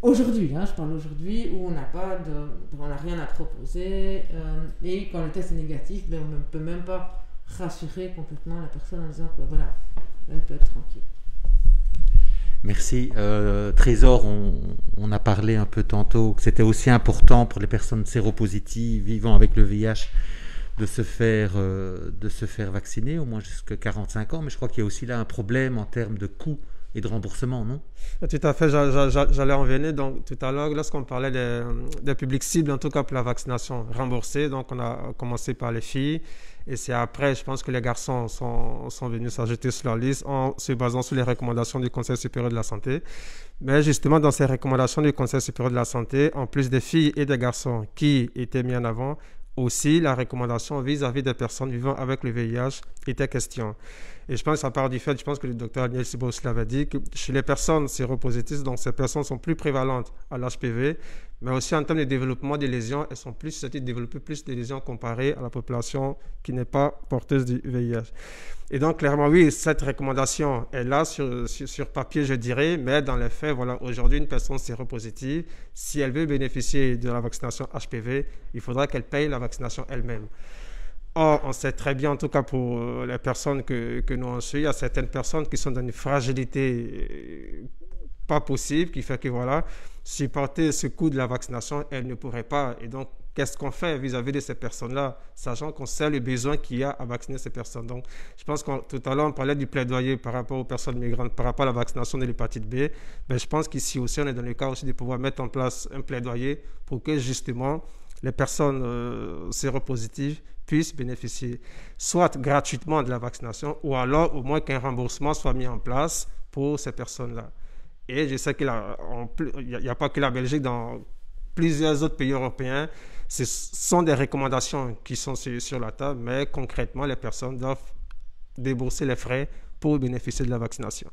Aujourd'hui, hein, je parle aujourd'hui où on n'a pas de, on n'a rien à proposer et quand le test est négatif, ben, on ne peut même pas rassurer complètement la personne en disant que voilà, elle peut être tranquille. Merci. Trésor, on a parlé un peu tantôt que c'était aussi important pour les personnes séropositives vivant avec le VIH de se faire vacciner, au moins jusqu'à 45 ans, mais je crois qu'il y a aussi là un problème en termes de coût et de remboursement, non? Tout à fait, j'allais en venir. Donc, tout à l'heure, lorsqu'on parlait des publics cibles, en tout cas pour la vaccination remboursée, donc on a commencé par les filles, et c'est après, je pense que les garçons sont venus s'ajouter sur leur liste en se basant sur les recommandations du Conseil supérieur de la santé. Mais justement, dans ces recommandations du Conseil supérieur de la santé, en plus des filles et des garçons qui étaient mis en avant, aussi, la recommandation vis-à-vis des personnes vivant avec le VIH était question. Et je pense, à part du fait, je pense que le docteur Agnès Libois l'avait dit, que chez les personnes séropositives, donc ces personnes sont plus prévalentes à l'HPV, mais aussi en termes de développement des lésions, elles sont plus susceptibles de développer plus de lésions comparées à la population qui n'est pas porteuse du VIH. Et donc, clairement, oui, cette recommandation est là sur papier, je dirais, mais dans les faits, voilà, aujourd'hui, une personne séropositive, si elle veut bénéficier de la vaccination HPV, il faudra qu'elle paye la vaccination elle-même. Or, on sait très bien, en tout cas pour les personnes que nous on suit, il y a certaines personnes qui sont dans une fragilité pas possible, qui fait que, voilà, supporter ce coût de la vaccination, elle ne pourrait pas. Et donc, qu'est-ce qu'on fait vis-à-vis de ces personnes-là, sachant qu'on sait le besoin qu'il y a à vacciner ces personnes. Donc, je pense que tout à l'heure, on parlait du plaidoyer par rapport aux personnes migrantes, par rapport à la vaccination de l'hépatite B. Mais je pense qu'ici aussi, on est dans le cas aussi de pouvoir mettre en place un plaidoyer pour que, justement, les personnes séropositives puissent bénéficier soit gratuitement de la vaccination ou alors au moins qu'un remboursement soit mis en place pour ces personnes-là. Et je sais qu'il n'y a pas que la Belgique, dans plusieurs autres pays européens, ce sont des recommandations qui sont sur la table, mais concrètement, les personnes doivent débourser les frais pour bénéficier de la vaccination.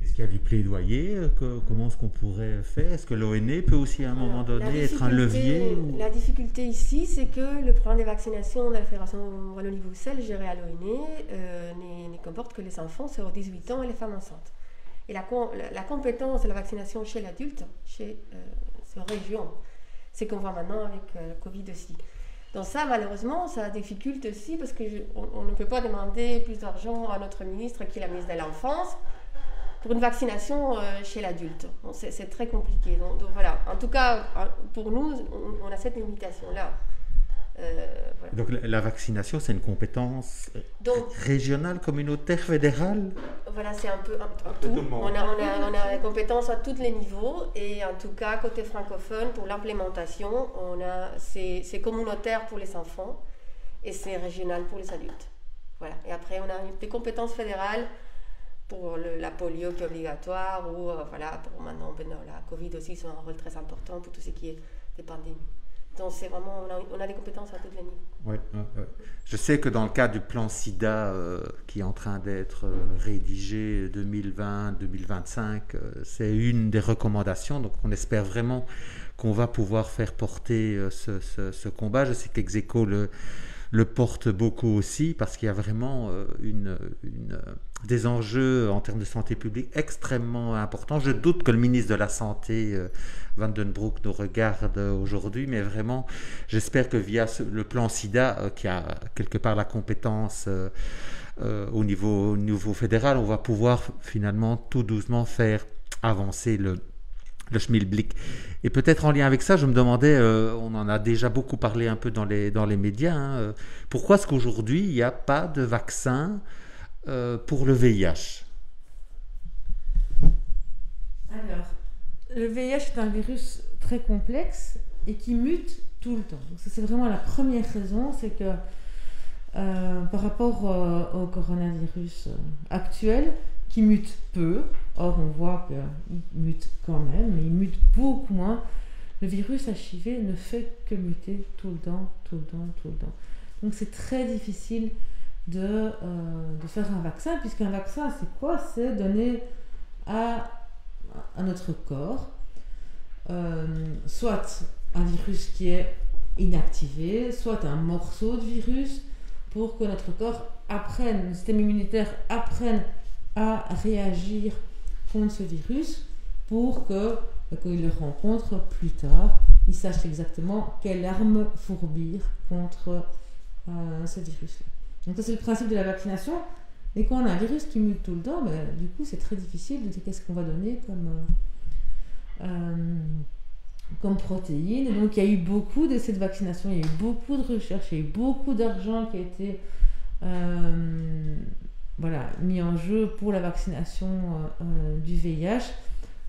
Est-ce qu'il y a du plaidoyer? Comment est-ce qu'on pourrait faire? Est-ce que l'ONE peut aussi à un moment donné être un levier? La difficulté ici, c'est que le programme des vaccinations de la Fédération Wallonie-Bruxelles, géré à l'ONE, ne comporte que les enfants sur 18 ans et les femmes enceintes. Et la compétence de la vaccination chez l'adulte, chez cette région, c'est qu'on voit maintenant avec le Covid aussi. Donc ça, malheureusement, ça difficulte aussi parce qu'on ne peut pas demander plus d'argent à notre ministre qui est la ministre de l'Enfance pour une vaccination chez l'adulte. Bon, c'est très compliqué. Donc voilà, en tout cas, pour nous, on a cette limitation-là. Voilà. Donc la vaccination, c'est une compétence donc régionale, communautaire, fédérale. Voilà, c'est un peu tout. On a des compétences à tous les niveaux et en tout cas, côté francophone, pour l'implémentation, c'est communautaire pour les enfants et c'est régional pour les adultes. Voilà. Et après, on a des compétences fédérales pour la polio qui est obligatoire ou voilà, pour maintenant, la Covid aussi, c'est un rôle très important pour tout ce qui est des pandémies. Donc, c'est vraiment, on a des compétences à toutes les niveaux. Oui, oui. Je sais que dans le cadre du plan SIDA qui est en train d'être rédigé 2020-2025, c'est une des recommandations. Donc, on espère vraiment qu'on va pouvoir faire porter ce combat. Je sais qu'Execo le porte beaucoup aussi parce qu'il y a vraiment des enjeux en termes de santé publique extrêmement importants. Je doute que le ministre de la Santé, Vandenbroucke, nous regarde aujourd'hui, mais vraiment, j'espère que via le plan SIDA, qui a quelque part la compétence au niveau fédéral, on va pouvoir finalement tout doucement faire avancer le schmilblick. Et peut-être en lien avec ça, je me demandais, on en a déjà beaucoup parlé un peu dans les médias, hein, pourquoi est-ce qu'aujourd'hui il n'y a pas de vaccin pour le VIH? Alors, le VIH est un virus très complexe et qui mute tout le temps. Donc ça, c'est vraiment la première raison, c'est que par rapport au coronavirus actuel, qui mute peu, or on voit qu'il mute quand même, mais il mute beaucoup moins. Le virus HIV ne fait que muter tout le temps, tout le temps, tout le temps. Donc c'est très difficile de faire un vaccin, puisqu'un vaccin, c'est quoi? C'est donner à notre corps, soit un virus qui est inactivé, soit un morceau de virus, pour que notre corps apprenne, le système immunitaire apprenne à réagir contre ce virus, pour que quand il le rencontre plus tard, il sache exactement quelle arme fourbir contre ce virus-là. Donc ça c'est le principe de la vaccination. Et quand on a un virus qui mute tout le temps, ben, du coup c'est très difficile de dire qu'est-ce qu'on va donner comme protéines. Et donc il y a eu beaucoup d'essais de vaccination, il y a eu beaucoup de recherches, il y a eu beaucoup d'argent qui a été mis en jeu pour la vaccination du VIH,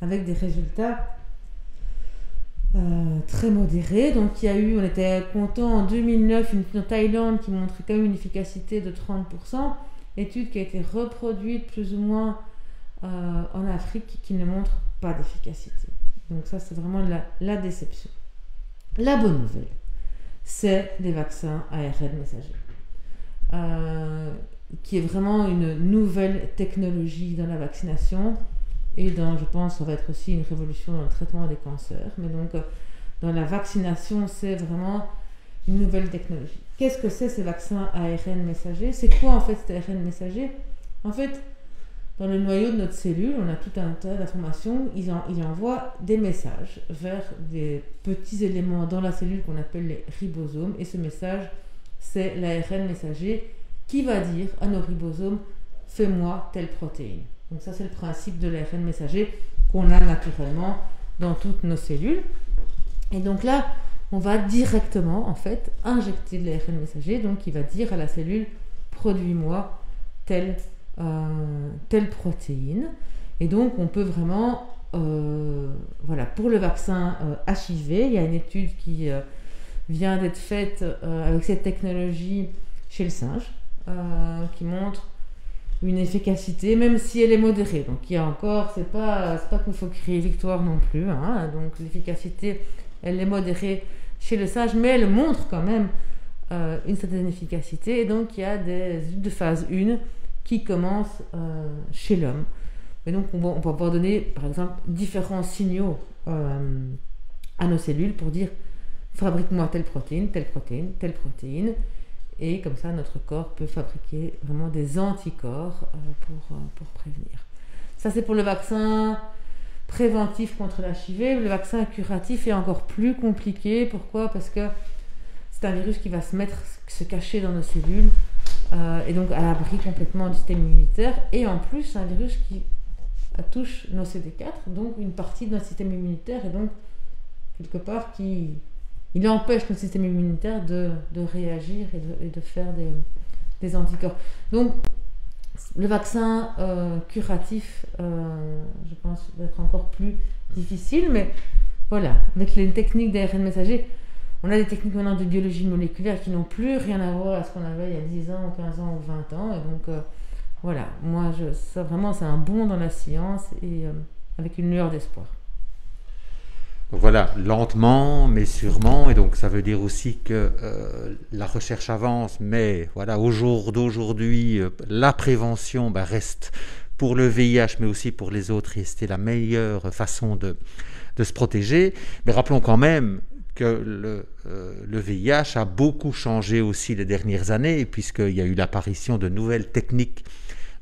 avec des résultats très modérés. Donc il y a eu, on était content en 2009, une étude en Thaïlande qui montrait quand même une efficacité de 30%, étude qui a été reproduite plus ou moins en Afrique qui ne montre pas d'efficacité. Donc ça c'est vraiment la déception. La bonne nouvelle, c'est les vaccins ARN messager, qui est vraiment une nouvelle technologie dans la vaccination. Et dans, je pense, ça va être aussi une révolution dans le traitement des cancers. Mais donc, dans la vaccination, c'est vraiment une nouvelle technologie. Qu'est-ce que c'est ces vaccins ARN messagers? C'est quoi en fait cet ARN messager? En fait, dans le noyau de notre cellule, on a tout un tas d'informations. Ils envoient des messages vers des petits éléments dans la cellule qu'on appelle les ribosomes. Et ce message, c'est l'ARN messager qui va dire à nos ribosomes « fais-moi telle protéine ». Donc ça c'est le principe de l'ARN messager qu'on a naturellement dans toutes nos cellules. Et donc là, on va directement en fait injecter de l'ARN messager, donc qui va dire à la cellule « produis-moi telle protéine ». Et donc on peut vraiment, pour le vaccin HIV, il y a une étude qui vient d'être faite avec cette technologie chez le singe, qui montre une efficacité, même si elle est modérée. Donc il y a encore, c'est pas qu'il faut crier victoire non plus, hein. Donc l'efficacité, elle est modérée chez le singe, mais elle montre quand même une certaine efficacité. Et donc il y a des études de phase 1 qui commencent chez l'homme. Et donc on va pouvoir donner, par exemple, différents signaux à nos cellules pour dire « fabrique-moi telle protéine, telle protéine, telle protéine ». Et comme ça, notre corps peut fabriquer vraiment des anticorps pour prévenir. Ça, c'est pour le vaccin préventif contre l'HIV. Le vaccin curatif est encore plus compliqué. Pourquoi? Parce que c'est un virus qui va se cacher dans nos cellules et donc à l'abri complètement du système immunitaire. Et en plus, c'est un virus qui touche nos CD4, donc une partie de notre système immunitaire, et donc quelque part qui... Il empêche notre système immunitaire de réagir et de faire des anticorps. Donc, le vaccin curatif, je pense, va être encore plus difficile. Mais voilà, avec les techniques d'ARN messager, on a des techniques maintenant de biologie moléculaire qui n'ont plus rien à voir à ce qu'on avait il y a 10 ans, 15 ans ou 20 ans. Et donc, voilà, moi, ça vraiment, c'est un bond dans la science et avec une lueur d'espoir. Voilà, lentement mais sûrement, et donc ça veut dire aussi que la recherche avance, mais voilà, au jour d'aujourd'hui, la prévention reste pour le VIH, mais aussi pour les autres, et c'était la meilleure façon de se protéger. Mais rappelons quand même que le VIH a beaucoup changé aussi les dernières années, puisqu'il y a eu l'apparition de nouvelles techniques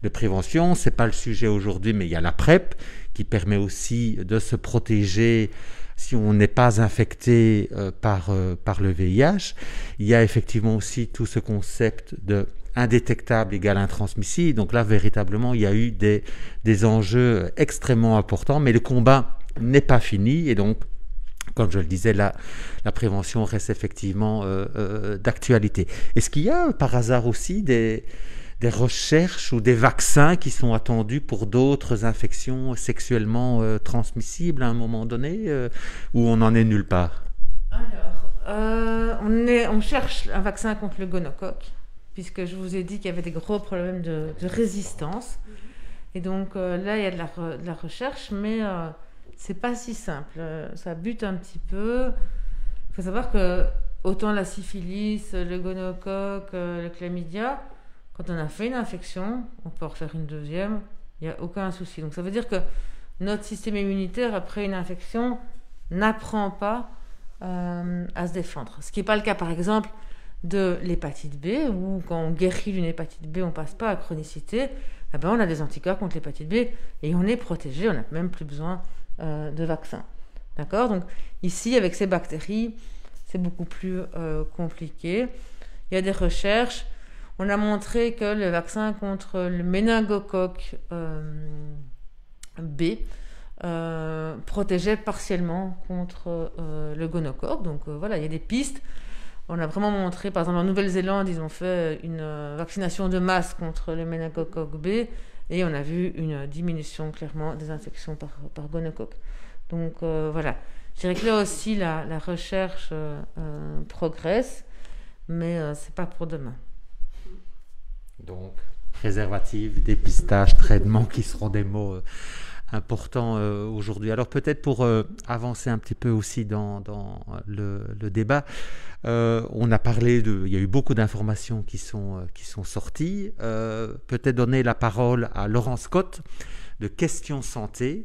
de prévention. Ce n'est pas le sujet aujourd'hui, mais il y a la PrEP qui permet aussi de se protéger si on n'est pas infecté par le VIH. Il y a effectivement aussi tout ce concept de indétectable égale intransmissible. Donc là, véritablement, il y a eu des enjeux extrêmement importants, mais le combat n'est pas fini. Et donc, comme je le disais, la prévention reste effectivement d'actualité. Est-ce qu'il y a par hasard aussi des recherches ou des vaccins qui sont attendus pour d'autres infections sexuellement transmissibles à un moment donné, où on n'en est nulle part? Alors, on cherche un vaccin contre le gonocoque, puisque je vous ai dit qu'il y avait des gros problèmes de résistance. Et donc là, il y a de la recherche, mais c'est pas si simple. Ça bute un petit peu. Il faut savoir que autant la syphilis, le gonocoque, le chlamydia, quand on a fait une infection, on peut en refaire une deuxième, il n'y a aucun souci. Donc ça veut dire que notre système immunitaire, après une infection, n'apprend pas à se défendre. Ce qui n'est pas le cas, par exemple, de l'hépatite B, où quand on guérit d'une hépatite B, on ne passe pas à chronicité, eh ben on a des anticorps contre l'hépatite B et on est protégé, on n'a même plus besoin de vaccin. D'accord ? Donc ici, avec ces bactéries, c'est beaucoup plus compliqué. Il y a des recherches. On a montré que le vaccin contre le méningocoque B protégeait partiellement contre le gonocoque. Donc voilà, il y a des pistes. On a vraiment montré, par exemple en Nouvelle-Zélande, ils ont fait une vaccination de masse contre le méningocoque B et on a vu une diminution clairement des infections par gonocoque. Donc voilà, je dirais que là aussi la recherche progresse, mais c'est pas pour demain. Donc préservatif, dépistage, traitement qui seront des mots importants aujourd'hui. Alors peut-être pour avancer un petit peu aussi dans le débat, on a parlé il y a eu beaucoup d'informations qui sont sorties. Peut-être donner la parole à Laurence Cotte de Question Santé,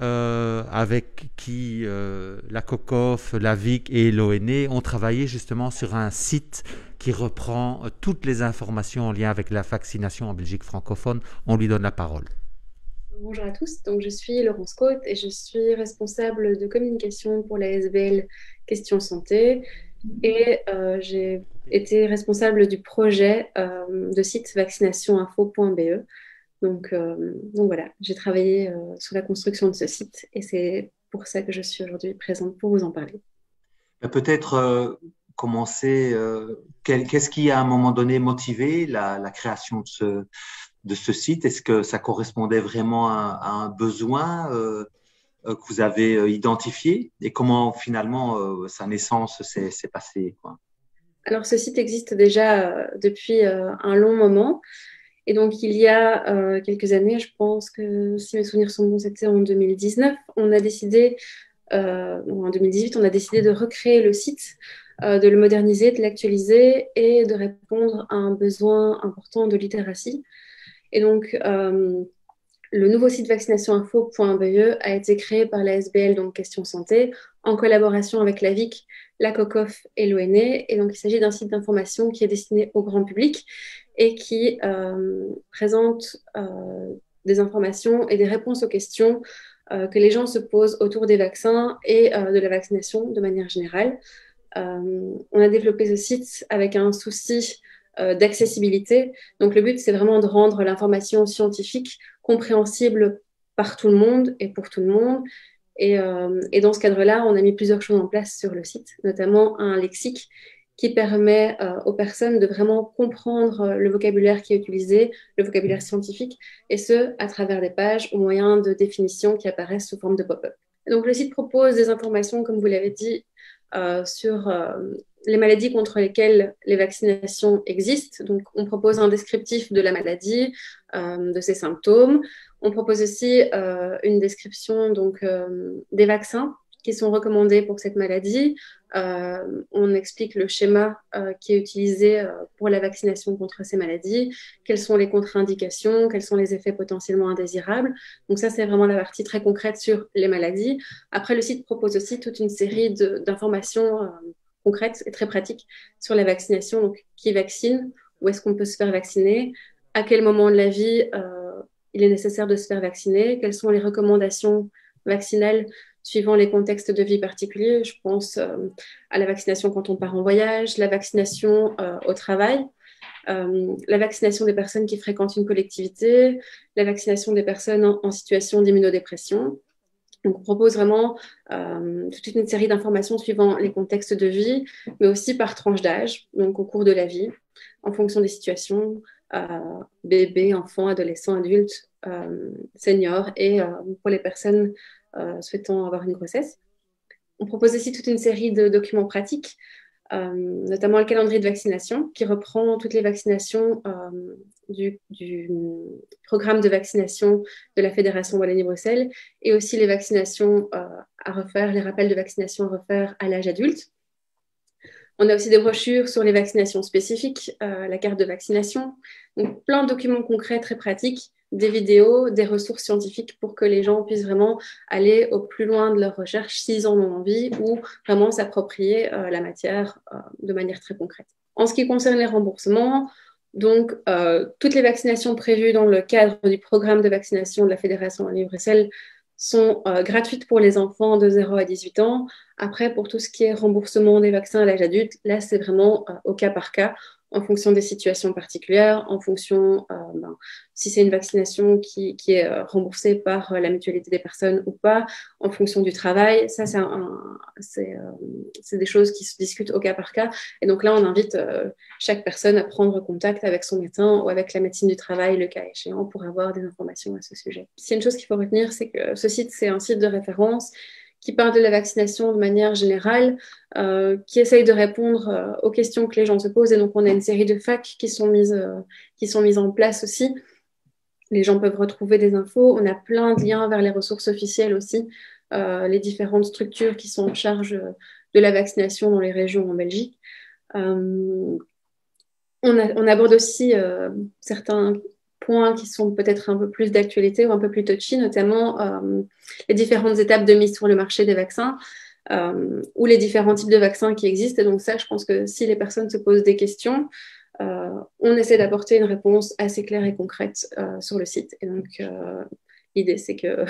avec qui la COCOF, la VIC et l'ONE ont travaillé justement sur un site qui reprend toutes les informations en lien avec la vaccination en Belgique francophone. On lui donne la parole. Bonjour à tous, donc je suis Laurence Cotte et je suis responsable de communication pour la SBL Question Santé et j'ai été responsable du projet de site vaccination-info.be. Donc voilà, j'ai travaillé sur la construction de ce site et c'est pour ça que je suis aujourd'hui présente pour vous en parler. Peut-être commencer, qu'est-ce qui a à un moment donné motivé la création de ce site? Est-ce que ça correspondait vraiment à un besoin que vous avez identifié? Et comment finalement sa naissance s'est passée, quoi? Alors ce site existe déjà depuis un long moment. Et donc, il y a quelques années, je pense que, si mes souvenirs sont bons, c'était en 2019, on a décidé, en 2018, on a décidé de recréer le site, de le moderniser, de l'actualiser et de répondre à un besoin important de littératie. Et donc, le nouveau site vaccination-info.be a été créé par la SBL, donc Question Santé, en collaboration avec la VIC, la COCOF et l'ONE. Et donc, il s'agit d'un site d'information qui est destiné au grand public et qui présente des informations et des réponses aux questions que les gens se posent autour des vaccins et de la vaccination de manière générale. On a développé ce site avec un souci d'accessibilité. Donc le but, c'est vraiment de rendre l'information scientifique compréhensible par tout le monde et pour tout le monde. Et dans ce cadre-là, on a mis plusieurs choses en place sur le site, notamment un lexique qui permet aux personnes de vraiment comprendre le vocabulaire qui est utilisé, le vocabulaire scientifique, et ce, à travers des pages au moyen de définitions qui apparaissent sous forme de pop-up. Donc, le site propose des informations, comme vous l'avez dit, sur les maladies contre lesquelles les vaccinations existent. Donc, on propose un descriptif de la maladie, de ses symptômes. On propose aussi une description donc, des vaccins qui sont recommandés pour cette maladie. On explique le schéma qui est utilisé pour la vaccination contre ces maladies, quelles sont les contre-indications, quels sont les effets potentiellement indésirables. Donc ça, c'est vraiment la partie très concrète sur les maladies. Après, le site propose aussi toute une série d'informations concrètes et très pratiques sur la vaccination, donc qui vaccine, où est-ce qu'on peut se faire vacciner, à quel moment de la vie il est nécessaire de se faire vacciner, quelles sont les recommandations vaccinales suivant les contextes de vie particuliers. Je pense à la vaccination quand on part en voyage, la vaccination au travail, la vaccination des personnes qui fréquentent une collectivité, la vaccination des personnes en situation d'immunodépression. Donc, on propose vraiment toute une série d'informations suivant les contextes de vie, mais aussi par tranche d'âge, donc au cours de la vie, en fonction des situations, bébés, enfants, adolescents, adultes, seniors et pour les personnes souhaitant avoir une grossesse. On propose aussi toute une série de documents pratiques, notamment le calendrier de vaccination qui reprend toutes les vaccinations du programme de vaccination de la Fédération Wallonie-Bruxelles et aussi les vaccinations à refaire, les rappels de vaccination à refaire à l'âge adulte. On a aussi des brochures sur les vaccinations spécifiques, la carte de vaccination, donc plein de documents concrets très pratiques des vidéos, des ressources scientifiques pour que les gens puissent vraiment aller au plus loin de leur recherche s'ils en ont envie ou vraiment s'approprier la matière de manière très concrète. En ce qui concerne les remboursements, donc toutes les vaccinations prévues dans le cadre du programme de vaccination de la Fédération Wallonie-Bruxelles sont gratuites pour les enfants de 0 à 18 ans. Après, pour tout ce qui est remboursement des vaccins à l'âge adulte, là, c'est vraiment au cas par cas, en fonction des situations particulières, en fonction si c'est une vaccination qui est remboursée par la mutualité des personnes ou pas, en fonction du travail. Ça, c'est des choses qui se discutent au cas par cas. Et donc là, on invite chaque personne à prendre contact avec son médecin ou avec la médecine du travail, le cas échéant, pour avoir des informations à ce sujet. S'il y a une chose qu'il faut retenir, c'est que ce site, c'est un site de référence qui parle de la vaccination de manière générale, qui essaye de répondre aux questions que les gens se posent. Et donc, on a une série de facs qui sont mises en place aussi. Les gens peuvent retrouver des infos. On a plein de liens vers les ressources officielles aussi, les différentes structures qui sont en charge de la vaccination dans les régions en Belgique. On aborde aussi certains points qui sont peut-être un peu plus d'actualité ou un peu plus touchy, notamment les différentes étapes de mise sur le marché des vaccins ou les différents types de vaccins qui existent. Et donc ça, je pense que si les personnes se posent des questions, on essaie d'apporter une réponse assez claire et concrète sur le site. Et donc l'idée, c'est que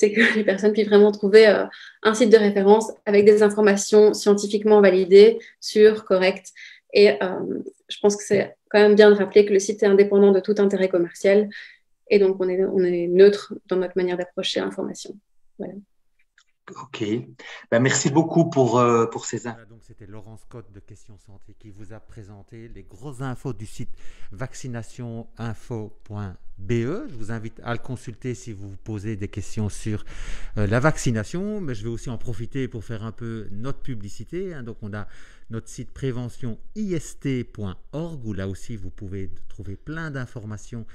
les personnes puissent vraiment trouver un site de référence avec des informations scientifiquement validées, sûres, correctes. Et je pense que c'est quand même bien de rappeler que le site est indépendant de tout intérêt commercial. Et donc, on est neutre dans notre manière d'approcher l'information. Voilà. OK. Ben, merci beaucoup pour ces infos. Voilà, c'était Laurence Cotte de Question Santé qui vous a présenté les grosses infos du site vaccination-info.be. Je vous invite à le consulter si vous vous posez des questions sur la vaccination, mais je vais aussi en profiter pour faire un peu notre publicité. Donc on a notre site prévention-ist.org où là aussi vous pouvez trouver plein d'informations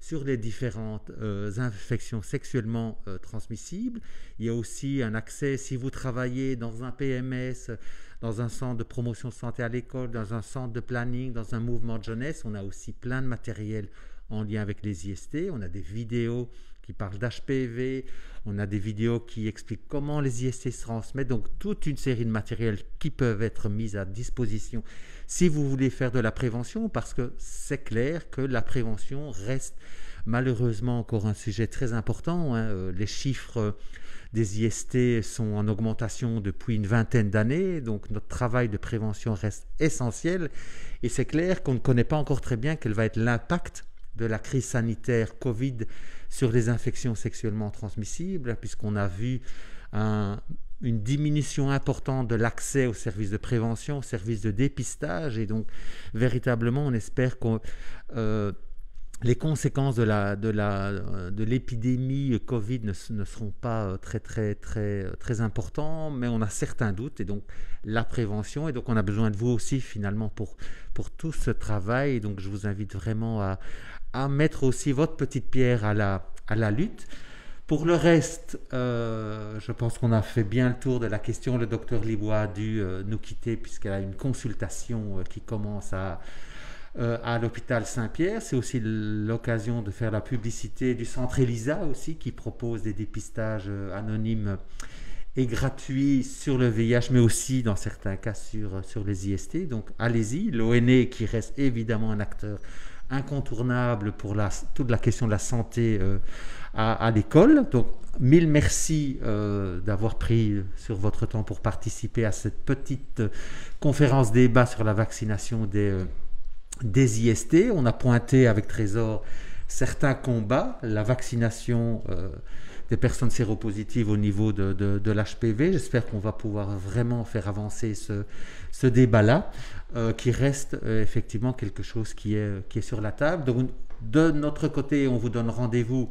sur les différentes infections sexuellement transmissibles. Il y a aussi un accès si vous travaillez dans un PMS, dans un centre de promotion de santé à l'école, dans un centre de planning, dans un mouvement de jeunesse. On a aussi plein de matériel en lien avec les IST. On a des vidéos qui parlent d'HPV, on a des vidéos qui expliquent comment les IST se transmettent, donc toute une série de matériels qui peuvent être mis à disposition si vous voulez faire de la prévention, parce que c'est clair que la prévention reste malheureusement encore un sujet très important, hein. Les chiffres des IST sont en augmentation depuis une vingtaine d'années, donc notre travail de prévention reste essentiel, et c'est clair qu'on ne connaît pas encore très bien quel va être l'impact de la crise sanitaire Covid sur les infections sexuellement transmissibles, puisqu'on a vu une diminution importante de l'accès aux services de prévention, aux services de dépistage, et donc véritablement on espère que les conséquences de l'épidémie Covid ne seront pas très importantes, mais on a certains doutes, et donc la prévention, et donc on a besoin de vous aussi finalement pour tout ce travail, et donc je vous invite vraiment à mettre aussi votre petite pierre à la lutte. Pour le reste, je pense qu'on a fait bien le tour de la question. Le docteur Libois a dû nous quitter puisqu'elle a une consultation qui commence à l'hôpital Saint-Pierre. C'est aussi l'occasion de faire la publicité du centre Elisa aussi, qui propose des dépistages anonymes et gratuits sur le VIH, mais aussi dans certains cas sur les IST. Donc allez-y, l'ONE qui reste évidemment un acteur incontournable pour toute la question de la santé à l'école. Donc, mille merci d'avoir pris sur votre temps pour participer à cette petite conférence débat sur la vaccination des IST. On a pointé avec Trésor certains combats, la vaccination des personnes séropositives au niveau de l'HPV. J'espère qu'on va pouvoir vraiment faire avancer ce débat-là, qui reste effectivement quelque chose qui est sur la table. Donc, de notre côté, on vous donne rendez-vous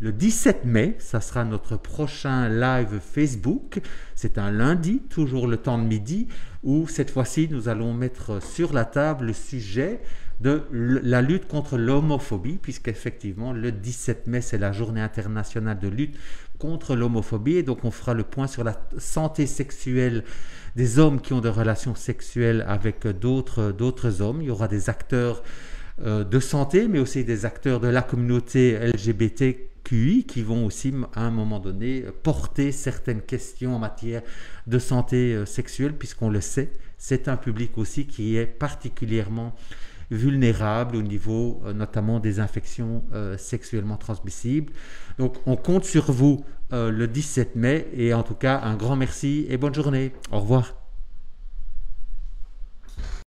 le 17 mai. Ça sera notre prochain live Facebook. C'est un lundi, toujours le temps de midi, où cette fois-ci, nous allons mettre sur la table le sujet de la lutte contre l'homophobie, puisqu'effectivement, le 17 mai, c'est la journée internationale de lutte contre l'homophobie. Et donc, on fera le point sur la santé sexuelle des hommes qui ont des relations sexuelles avec d'autres hommes. Il y aura des acteurs de santé, mais aussi des acteurs de la communauté LGBTQI qui vont aussi à un moment donné porter certaines questions en matière de santé sexuelle, puisqu'on le sait, c'est un public aussi qui est particulièrement vulnérables au niveau notamment des infections sexuellement transmissibles. Donc on compte sur vous le 17 mai, et en tout cas un grand merci et bonne journée. Au revoir.